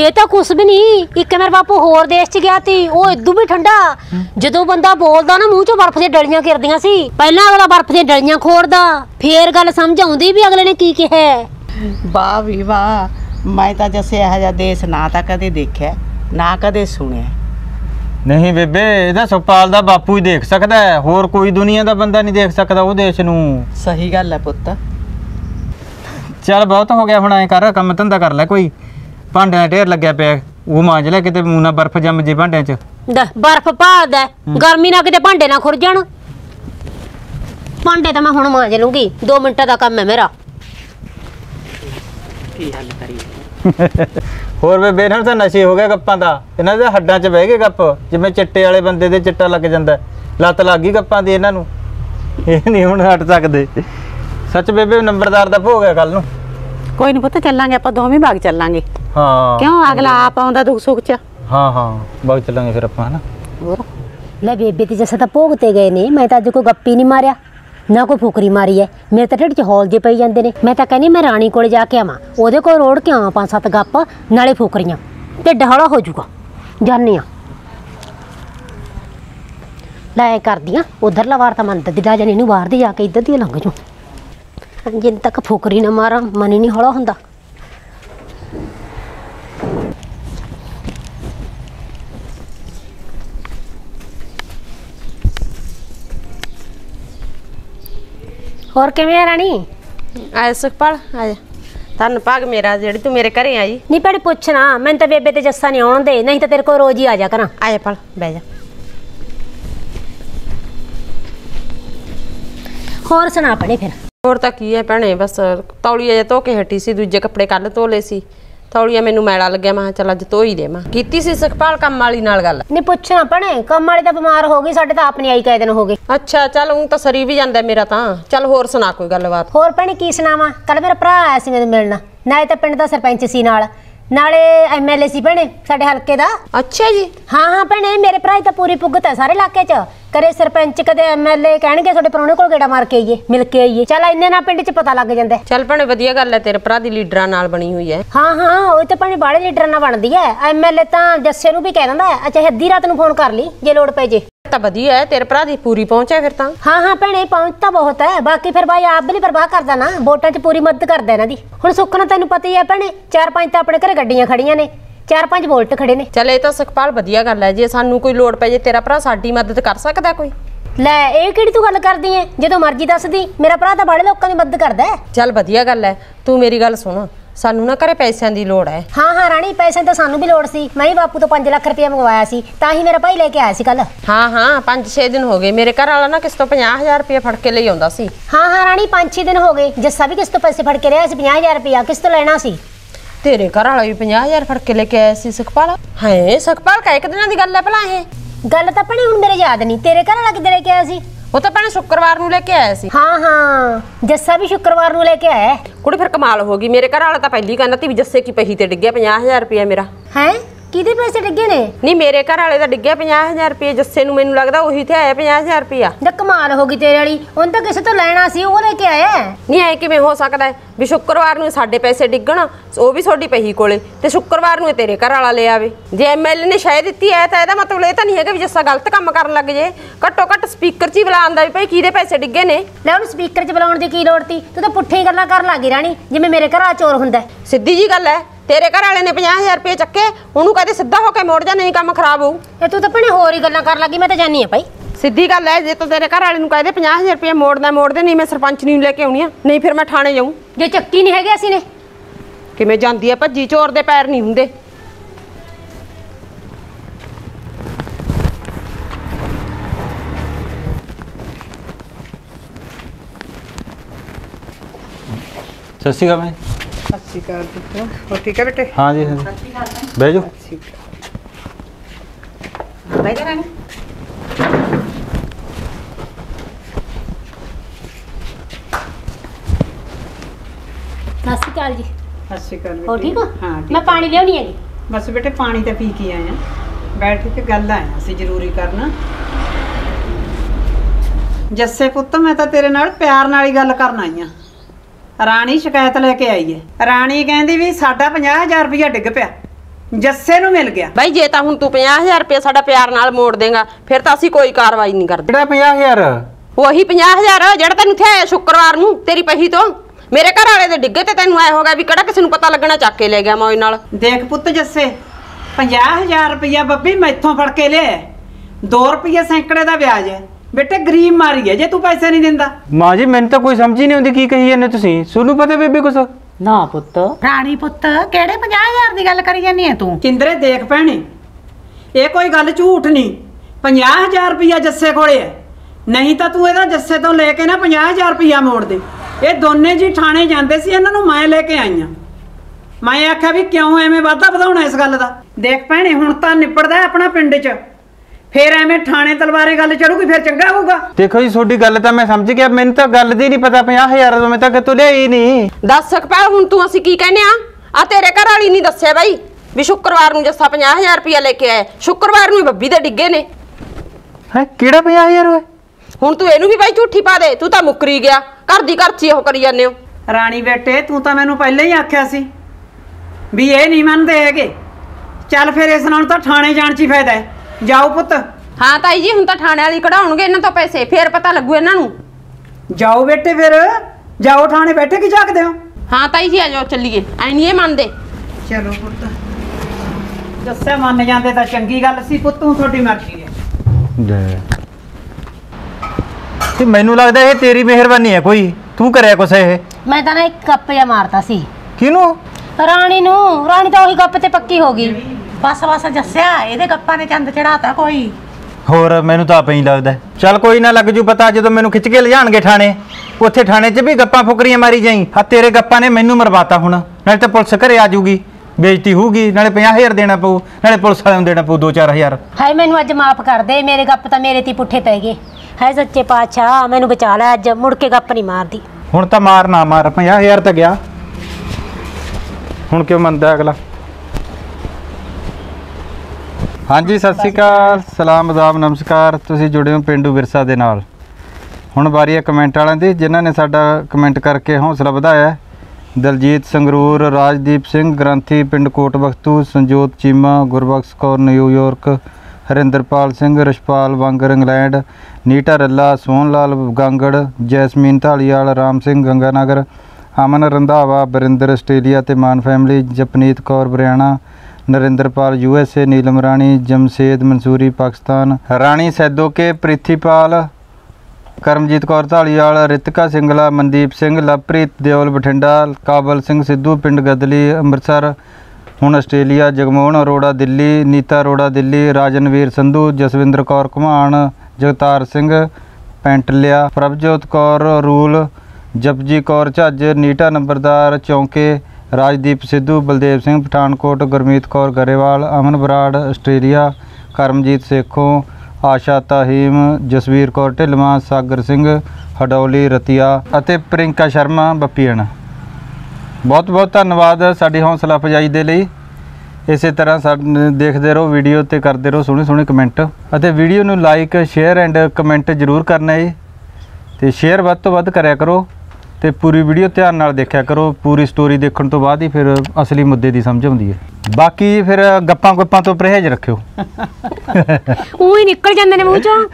ਇਹ ਤਾਂ ਕੁਛ ਵੀ ਨਹੀਂ, ਇੱਕ ਮੇਰਾ ਬਾਪੂ ਹੋਰ ਦੇਸ਼ ਚ ਗਿਆ ਸੀ ਉਹ ਇਦੋਂ ਵੀ ਠੰਡਾ। ਜਦੋਂ ਬੰਦਾ ਬੋਲਦਾ ਨਾ ਮੂੰਹ ਚੋਂ ਬਰਫ਼ ਦੀਆਂ ਡਲੀਆਂ ਘਿਰਦੀਆਂ ਸੀ। ਪਹਿਲਾਂ ਅਗਲਾ ਬਰਫ਼ ਦੀਆਂ ਡਲੀਆਂ ਖੋੜਦਾ ਫੇਰ ਗੱਲ ਸਮਝ ਆਉਂਦੀ ਵੀ ਅਗਲੇ ਨੇ ਕੀ ਕਿਹਾ। ਵਾਹ ਵੀ ਵਾਹ, ਮੈਂ ਤਾਂ ਜੱਸੇ ਇਹੋ ਜਿਹਾ ਦੇਸ਼ ਨਾ ਤਾਂ ਕਦੇ ਦੇਖਿਆ ਨਾ ਕਦੇ ਸੁਣਿਆ। ਨਹੀਂ ਬੇਬੇ ਇਹਦਾ ਸੁਪਾਲ ਦਾ ਬਾਪੂ ਹੀ ਦੇਖ ਸਕਦਾ ਹੈ, ਹੋਰ ਕੋਈ ਦੁਨੀਆ ਦਾ ਬੰਦਾ ਨਹੀਂ ਦੇਖ ਸਕਦਾ ਉਹ ਦੇਸ਼ ਨੂੰ। ਸਹੀ ਗੱਲ ਹੈ ਪੁੱਤ। चल बहुत हो गया, हुण ऐ कर कम धंधा कर लै, कोई भांडे दा ढेर लग्या पिया ओह मांज लै, किते मूना बर्फ जम जे भांडे च। बर्फ पा दे गर्मी ना किते भांडे ना खुर जाण। भांडे तां मैं हुण मांज लूंगी, दो मिनटां दा कम है मेरा। की हल करी होर वे बेनर तां नशे हो गया गप्पां दा, इन्हां दे हड्डां च बह गए गप्प जिवें चिट्टे वाले बंदे दे चिट्टा लग जांदा, लत लग गई गप्पां दी इन्हां नूं, इह नहीं हुण हट सकदे। सच बेबे नंबरदार दा भोग है कल नूं। कोई नहीं पुत्त चलांगे आपां दोवें भाग चलांगे। हां क्यों अगला आप आउंदा दुख सुख च। हां हां भाग चलांगे फिर आपां ना। होर ले बेबे ते जैसा तां भोगते गए ने, मैं तां अज कोई गप्पी नहीं मारिया ना कोई फुकरी मारी है। मेरे तां ढिड च हौल जे पई जांदे ने, मैं तां कहनी मैं राणी कोले जाके आवां ओहदे कोल रोड़ के आवां पांच सत्त गप्प नाले फुकरियां, ढिड हौला हो जूगा। जाने आ लै करदियां उधरला वार तां मंद दी ला जानी नूं बाहर दी जाके इधर दी लंघ जूं। जिन तक फुकरी ना मारा मन ही नहीं हौला हुंदा। होर किवें राणी? आए सुखपाल आए, धन भाग मेरा जिहड़ी तू मेरे घरे आई। नहीं भैणे पुछना मैनूं तां बेबे ते जस्सा नहीं आउण दे, नहीं तां तेरे कोल रोज ही आ जा करा। आए पल बह जा। होर सुणा भैणे फिर ਹੋਰ ਤਾਂ ਕੀ ਹੈ ਭੈਣੇ, ਬਸ ਤੌਲੀਆ ਜੇ ਧੋ ਕੇ ਹਟੀ ਸੀ, ਦੂਜੇ ਕੱਪੜੇ ਕੱਲ ਧੋਲੇ ਸੀ, ਤੌਲੀਆ ਮੈਨੂੰ ਮੈਲਾ ਲੱਗਿਆ ਮੈਂ ਚੱਲ ਅੱਜ ਧੋ ਹੀ ਦੇਵਾਂ। ਕੀਤੀ ਸੀ ਸੁਖਪਾਲ ਕੰਮ ਵਾਲੀ ਨਾਲ ਗੱਲ? ਨਹੀਂ ਪੁੱਛਣਾ ਭੈਣੇ, ਕੰਮ ਵਾਲੀ ਤਾਂ ਬਿਮਾਰ ਹੋ ਗਈ, ਸਾਡੇ ਤਾਂ ਆਪ ਨਹੀਂ ਆਈ ਕਈ ਦਿਨ ਹੋ ਗਏ। ਅੱਛਾ ਚੱਲ ਉਹ ਤਾਂ ਸਰੀ ਵੀ ਜਾਂਦਾ ਮੇਰਾ ਤਾਂ। ਚੱਲ ਹੋਰ ਸੁਣਾ ਕੋਈ ਗੱਲਬਾਤ। ਹੋਰ ਭੈਣੇ ਕੀ ਸੁਣਾਵਾਂ, ਕੱਲ ਮੇਰਾ ਭਰਾ ਆਇਆ ਸੀ ਮੈਨੂੰ ਮਿਲਣਾ, ਨਾਲੇ ਤਾਂ ਪਿੰਡ ਦਾ ਸਰਪੰਚ ਸੀ ਨਾਲ ਨਾਲੇ ਐਮਐਲਏ ਸੀ ਭੈਣੇ ਸਾਡੇ ਹਲਕੇ ਦਾ। ਅੱਛਾ ਜੀ। ਹਾਂ ਹਾਂ ਭੈਣੇ ਮੇਰੇ ਭਰਾ ਤਾਂ ਪੂਰੀ ਪੁਗਤ ਹੈ ਸਾਰੇ ਇਲਾਕੇ 'ਚ, ਕਦੇ ਸਰਪੰਚ ਕਦੇ ਐਮਐਲਏ ਕਹਿਣਗੇ ਤੁਹਾਡੇ ਪ੍ਰਾਹੁਣੇ ਕੋਲ ਗੇੜਾ ਮਾਰ ਕੇ ਆਈਏ ਮਿਲ ਕੇ ਆਈਏ। ਚੱਲ ਇੰਨੇ ਨਾਲ ਪਿੰਡ 'ਚ ਪਤਾ ਲੱਗ ਜਾਂਦਾ। ਚੱਲ ਭੈਣੇ ਵਧੀਆ ਗੱਲ ਹੈ ਤੇਰੇ ਭਰਾ ਦੀ ਲੀਡਰਾਂ ਨਾਲ ਬਣੀ ਹੋਈ ਹੈ। ਹਾਂ ਹਾਂ ਉਹ ਤਾਂ ਭੈਣੇ ਬਾਹਲੇ ਲੀਡਰਾਂ ਨਾਲ ਬਣਦੀ ਹੈ, ਐਮਐਲਏ ਤਾਂ ਜੱਸੇ ਨੂੰ ਵੀ ਕਹਿ ਦਿੰਦਾ ਅੱਛਾ ਅੱਧੀ ਰਾਤ ਨੂੰ ਫੋਨ ਕਰ ਲਈ ਜੇ ਲੋੜ ਪੈ ਜੇ। ਤਾਂ ਵਧੀਆ ਹੈ ਤੇਰੇ ਭਰਾ ਦੀ ਪੂਰੀ ਪਹੁੰਚ ਹੈ ਫਿਰ ਤਾਂ। ਹਾਂ ਹਾਂ ਭੈਣੇ ਪਹੁੰਚ ਤਾਂ ਬਹੁਤ ਹੈ, ਬਾਕੀ ਫਿਰ ਬਾਈ ਆਪ ਵੀ ਨਹੀਂ ਪਰਵਾਹ ਕਰਦਾ ਨਾ, ਵੋਟਾਂ 'ਚ ਪੂਰੀ ਮਦਦ ਕਰਦਾ ਇਹਨਾਂ ਦੀ। ਹੁਣ ਸੁੱਖ ਨਾਲ ਤੈਨੂੰ ਪਤਾ ਹੀ ਹੈ ਭੈਣੇ ਚਾਰ ਪੰਜ ਤਾਂ ਆਪਣੇ ਘਰੇ ਗੱਡੀਆਂ ਖੜੀਆਂ ਨੇ, ਚਾਰ ਪੰਜ ਵੋਲਟ ਖੜੇ ਨੇ। ਚੱਲ ਇਹ ਤਾਂ ਸੁਖਪਾਲ ਵਧੀਆ ਗੱਲ ਹੈ, ਜੇ ਸਾਨੂੰ ਕੋਈ ਲੋੜ ਪੈ ਜੇ ਤੇਰਾ ਭਰਾ ਸਾਡੀ ਮਦਦ ਕਰ ਸਕਦਾ ਕੋਈ। ਲੈ ਇਹ ਕਿਹੜੀ ਤੂੰ ਗੱਲ ਕਰਦੀ ਹੈ, ਜਦੋਂ ਮਰਜ਼ੀ ਦੱਸਦੀ ਮੇਰਾ ਭਰਾ ਤਾਂ ਬਾਹਲੇ ਲੋਕਾਂ ਦੀ ਮਦਦ ਕਰਦਾ। ਚੱਲ ਵਧੀਆ ਗੱਲ ਹੈ, ਤੂੰ ਮੇਰੀ ਗੱਲ ਸੁਣ ਸਾਨੂੰ ਨਾ ਘਰੇ ਪੈਸਿਆਂ ਦੀ ਲੋੜ ਹੈ। ਹਾਂ ਹਾਂ ਰਾਣੀ ਪੈਸੇ ਤਾਂ ਸਾਨੂੰ ਵੀ ਲੋੜ ਸੀ, ਮੈਂ ਹੀ ਬਾਪੂ ਤੋਂ ਪੰਜ ਲੱਖ ਰੁਪਏ ਮੰਗਵਾਇਆ ਸੀ ਤਾਂ ਹੀ ਮੇਰਾ ਭਾਈ ਲੈ ਕੇ ਆਇਆ ਸੀ ਕੱਲ। ਹਾਂ ਹਾਂ ਪੰਜ ਛੇ ਦਿਨ ਹੋ ਗਏ, ਮੇਰੇ ਘਰ ਵਾਲਾ ਨਾ ਕਿਸ ਤੋਂ ਪੰਜਾਹ ਹਜ਼ਾਰ ਰੁਪਏ ਫੜ ਕੇ ਲਈ ਆਉਂਦਾ ਸੀ। ਹਾਂ ਹਾਂ ਰਾਣੀ ਪੰਜ ਛੇ ਦਿਨ ਹੋ ਗਏ, ਜੱਸਾ ਵੀ ਕਿਸ ਤੋਂ ਪੈਸੇ ਫੜ ਕੇ ਰਿਹਾ ਸੀ ਪੰਜਾਹ ਹਜ਼ਾਰ ਰੁਪਏ ਕਿਸ ਤੋਂ ਲੈਣਾ ਸੀ। ਤੇਰੇ ਘਰ ਵਾਲਾ ਵੀ ਪੰਜਾਹ ਹਜ਼ਾਰ ਫੜ ਕੇ ਲੈ ਕੇ ਆਇਆ ਸੀ ਸੁਖਪਾਲ? ਹੈ ਸੁਖਪਾਲ ਕਾ ਇੱਕ ਦਿਨਾਂ ਦੀ ਗੱਲ ਹੈ ਭਲਾ ਇਹ? ਗੱਲ ਤਾਂ ਭੈਣੇ ਹੁਣ ਮੇਰੇ ਯਾਦ ਨਹੀਂ, ਤੇਰੇ ਘਰ ਵਾਲਾ ਕਿੱਦਾਂ ਲੈ ਕੇ ਆਇਆ ਸੀ? ਉਹ ਤਾਂ ਭੈਣੇ ਸ਼ੁੱਕਰਵਾਰ ਨੂੰ ਲੈ ਕੇ ਆਇਆ ਸੀ। ਹਾਂ ਹਾਂ ਜੱਸਾ ਵੀ ਸ਼ੁੱਕਰਵਾਰ ਨੂੰ ਲੈ ਕੇ ਆਇਆ। ਕੁੜੀ ਫਿਰ ਕਮਾਲ ਹੋ ਗਈ, ਮੇਰੇ ਘਰ ਵਾਲਾ ਤਾਂ ਪਹਿਲੀ ਕਹਿੰਦਾ ਸੀ ਵੀ ਜੱਸੇ ਕੀ ਪਹੀ ਤੇ ਡਿੱਗਿਆ ਪੰਜਾਹ ਹਜ਼ਾਰ ਰੁਪਇਆ ਮੇਰਾ। ਹੈ किदे पैसे डिगे ने? नहीं मेरे घर वाले दा डिगया पचास हज़ार रुपया जस्से नु, मेनू लगदा ओही ते आया पचास हज़ार रुपया। द कमाल हो गई तेरे वाली, ओन ता किसे तो लेना सी ओ लेके आया। नहीं ऐ किवें हो सकदा है भी शुक्रवार नु साडे पैसे डिगण, ओ भी सोडी पही कोले ते शुक्रवार नु तेरे घर वाला ले आवे। जे एमएलए ने शायद दित्ती है ता एदा मतलब ए ता नहीं है कि जस्सा गलत काम करन लग जे। घट्टो घट्ट स्पीकर च ही बुलांदा भी भाई किदे पैसे डिगे ने। ले ओन स्पीकर च बुलाउण दी की लोड़ ती, तू तो पुठ्ठी गल्लां कर लागी राणी जिवें मेरे घर वाला चोर हुंदा। सिद्धी जी गल है, तेरे घर वाले ने पचास हज़ार रुपये चक्के, उन्होंने कहते सीधा होकर मुड़ जा नहीं काम खराब हो। तू तो अपने होर ही गल्लां कर लगी, मैं तो जानी है भाई। सीधी गल है, जे तो तेरे घर वाले कहते पचास हज़ार रुपये मोड़ना मोड़ते, नहीं मैं सरपंच नहीं लेके आनी है, नहीं फिर मैं थाने जाऊँ। जो चक्की नहीं है असी ने किमें जाती है भज्जी, चोर के पैर नहीं होंगे। सत श्री अकाल। सत श्री अकाल पुत्र, और ठीक है बेटे? हाँ जी हाँ जी, बैठ जाओ। सत श्री अकाल जी। सत श्री अकाल बेटे, और ठीक हो? हाँ मैं पानी लियाउनी है जी। बस बेटे पानी तो पी के आए हैं, बैठ के गल आए असी जरूरी करना। जस्से पुत्त मैं तो तेरे नाल प्यार नाल ही गल करन आई हाँ। राणी शिकायत लेके आई है, राणी कहती भी साढ़ा पचास हज़ार रुपया डिग पिया जस्से नूं मिल गया। भाई जे तां हुण तू पचास हज़ार रुपया साडा प्यार नाल मोड़ देगा फिर तां असीं कोई कार्रवाई नहीं करदे। जेहड़ा पचास हज़ार वही पचास हज़ार जेहड़ा तैनूं इत्थे आया शुक्रवार नूं तेरी पही तो, मेरे घर वाले दे डिग्गे ते तैनूं आया होगा भी किहड़ा किसे नूं पता लगना, चक के लै गया मौज नाल। देख पुत्त जस्से पचास हज़ार रुपया बब्बी मैथों फड़ के लिया, दो रुपये सैकड़े का ब्याज है बेटे, गरीब मारी है जे तू पैसे नहीं दिंदा। मां जी मैंने तो कोई समझ ही नहीं आती की कही है ने तुसी, सोनू पता बेबे कुछ ना पुत्त। राणी पुत्त केड़े पचास हज़ार दी गल करी जानी है तू? किंदरे देख भैणे ए कोई गल झूठ नहीं, पचास हज़ार रुपया जस्से कोले है, नहीं तो तू एदा जस्से तो लेके ना पचास हज़ार रुपया मोड़ दे। ए दोने जी थाणे जांदे सी, इन्हां नूं मैं लेके आई हां। मैं आख्या भी क्यों एवें वाधा वधाउणा इस गल दा। देख भैणे हुण तां निपड़दा अपना पिंड च, फिर ਐਵੇਂ ਥਾਣੇ ਤਲਵਾਰੇ ਗੱਲ ਚੜੂਗੀ ਫਿਰ ਚੰਗਾ ਹੋਊਗਾ। ਦੇਖੋ ਜੀ ਤੁਹਾਡੀ ਗੱਲ ਤਾਂ ਮੈਂ ਸਮਝ ਗਿਆ, ਮੈਨੂੰ ਤਾਂ ਗੱਲ ਦੀ ਨਹੀਂ ਪਤਾ ਪੰਜਾਹ ਹਜ਼ਾਰ ਤੋਂ ਮੈਂ ਤਾਂ ਕਿਤੋਂ ਲਿਆ ਹੀ ਨਹੀਂ। ਦੱਸ ਸਕਪਾਲ ਹੁਣ ਤੂੰ ਅਸੀਂ ਕੀ ਕਹਿੰਨੇ ਆ? ਆ ਤੇਰੇ ਘਰ ਵਾਲੀ ਨਹੀਂ ਦੱਸਿਆ ਬਾਈ ਵੀ ਸ਼ੁੱਕਰਵਾਰ ਨੂੰ ਜੱਸਾ ਪੰਜਾਹ ਹਜ਼ਾਰ ਰੁਪਇਆ ਲੈ ਕੇ ਆਇਆ, ਸ਼ੁੱਕਰਵਾਰ ਨੂੰ ਬੱਬੀ ਦੇ ਡਿੱਗੇ ਨੇ। ਹੈ ਕਿਹੜਾ ਪੰਜਾਹ ਹਜ਼ਾਰ ਓਏ? ਹੁਣ ਤੂੰ ਇਹਨੂੰ ਵੀ ਬਾਈ ਝੂਠੀ ਪਾ ਦੇ, ਤੂੰ ਤਾਂ ਮੁੱਕਰੀ ਗਿਆ, ਘਰ ਦੀ ਘਰ ਚੀ ਉਹ ਕਰੀ ਜਾਂਦੇ ਹੋ। ਰਾਣੀ ਬੇਟੇ ਤੂੰ ਤਾਂ ਮੈਨੂੰ ਪਹਿਲਾਂ ਹੀ ਆਖਿਆ ਸੀ ਵੀ ਇਹ ਨਹੀਂ ਮੰਨਦੇ ਹੈਗੇ, ਚੱਲ ਫਿਰ ਇਸ ਨਾਲ ਤਾਂ ਥਾਣੇ ਜਾਣ ਚ ਹੀ ਫਾਇਦਾ ਹੈ। जाओ पुत। हाँ ताई जी, हुण तां थाणे वाली कढाउणगे इन्हां तों पैसे, फिर पता लगू इन्हां नूं। जाओ बेटे फिर जाओ थाणे, बैठे की झाकदे हो? हाँ ताई जी आ जाओ चलीए, ऐ नहीं मंनदे। चलो पुत जस्से मन जांदे तां चंगी गल सी पुत, तूं थोड़ी मर्जी है। ते मैनू लगदा इह तेरी मेहरबानी है कोई, तूं करिया कुछ इह। मैं तां ना इक कप जिहा मारता सी। किनू? राणी नूं। राणी तां ओही गप ते पक्की हो गई। बस बस जस्या इहदे गप्पां ने चंद चढ़ाता कोई होर, मैनू तां पई लगदा। चल कोई ना, लग जू पता जदों मैनू खिच के लिजाणगे थाणे, उत्थे थाणे च भी गप्पां फुकरियां मारी जाई। आ तेरे गप्पां ने मैनू मरवाता हुण, नाले तां पुलिस घरे आ जूगी, बेइज्जती होगी, नाले पचास हज़ार देना पऊ, नाले पुलिस वालेयां नूं देना पऊ दो चार हज़ार। हाय मैनू अज माफ कर दे, मेरे गप्प तां मेरे ती पुठे पै गए। हाय सच्चे पातशाह मैनू बचा लै, अज मुड़ के गप्प नहीं मारदी। हुण तां मार ना मार, पचास हज़ार तां गया, हुण किउं मंदा अगला। हाँ जी सत श्री अकाल, सलाम अदाब नमस्कार। तुसी जुड़े हो पेंडू विरसा दे नाल। हुण बारी है कमेंट वालों की, जिन्हों ने साडा कमेंट करके हौसला वधाया। दलजीत संगरूर, राजदीप सिंह ग्रंथी पिंड Kotbakhtu, Sanjot Cheema, Gurbakhsh Kaur New York, Harinderpal Singh, Rashpal Wangar England, Neeta Ralla, Sohan Lal Gangar, Jasmine Dhaliwal, Ram Singh Ganganagar, Aman Randhawa Barinder Australia ते मान फैमिली, जपनीत कौर हरियाणा, नरेंद्रपाल यूएसए, नीलम राणी, जमशेद मंसूरी पाकिस्तान, राणी सैदोके, प्रिथीपाल, करमजीत कौर ढालीवाल, रितिका सिंगला, मनदीप सिंह, लवप्रीत देओल बठिंडा, काबल सिंह सिद्धू पिंड गदली अमृतसर हुण आस्ट्रेलिया, जगमोहन अरोड़ा दिल्ली, नीता अरोड़ा दिल्ली, राजनवीर संधू, जसविंदर कौर घुमान, जगतार सिंह पैंटलिया, प्रभजोत कौर रूल, जपजी कौर झज्ज, नीटा नंबरदार चौंके, राजदीप सिद्धू, बलदेव सिंह पठानकोट, गुरमीत कौर गरेवाल, अमन बराड़ आस्ट्रेलिया, करमजीत सेखों, आशा ताहीम, जसवीर कौर ढिलवा, सागर सिंह हडौली रतिया अते प्रियंका शर्मा बप्पीण। बहुत बहुत धन्यवाद साडी हौसला अफजाई दे लई। इस तरह सा देखते रहो वीडियो तो करते रहो सोहने सोहने कमेंट और वीडियो में लाइक शेयर एंड कमेंट जरूर करना है तो शेयर वध तो वध कराया करो तो पूरी वीडियो ध्यान नाल देखा करो। पूरी स्टोरी देखने तो बाद ही फिर असली मुद्दे की समझ आती है। बाकी फिर गप्पां गुप्पां तो परहेज रखियो निकल जाते हैं मूँह चों।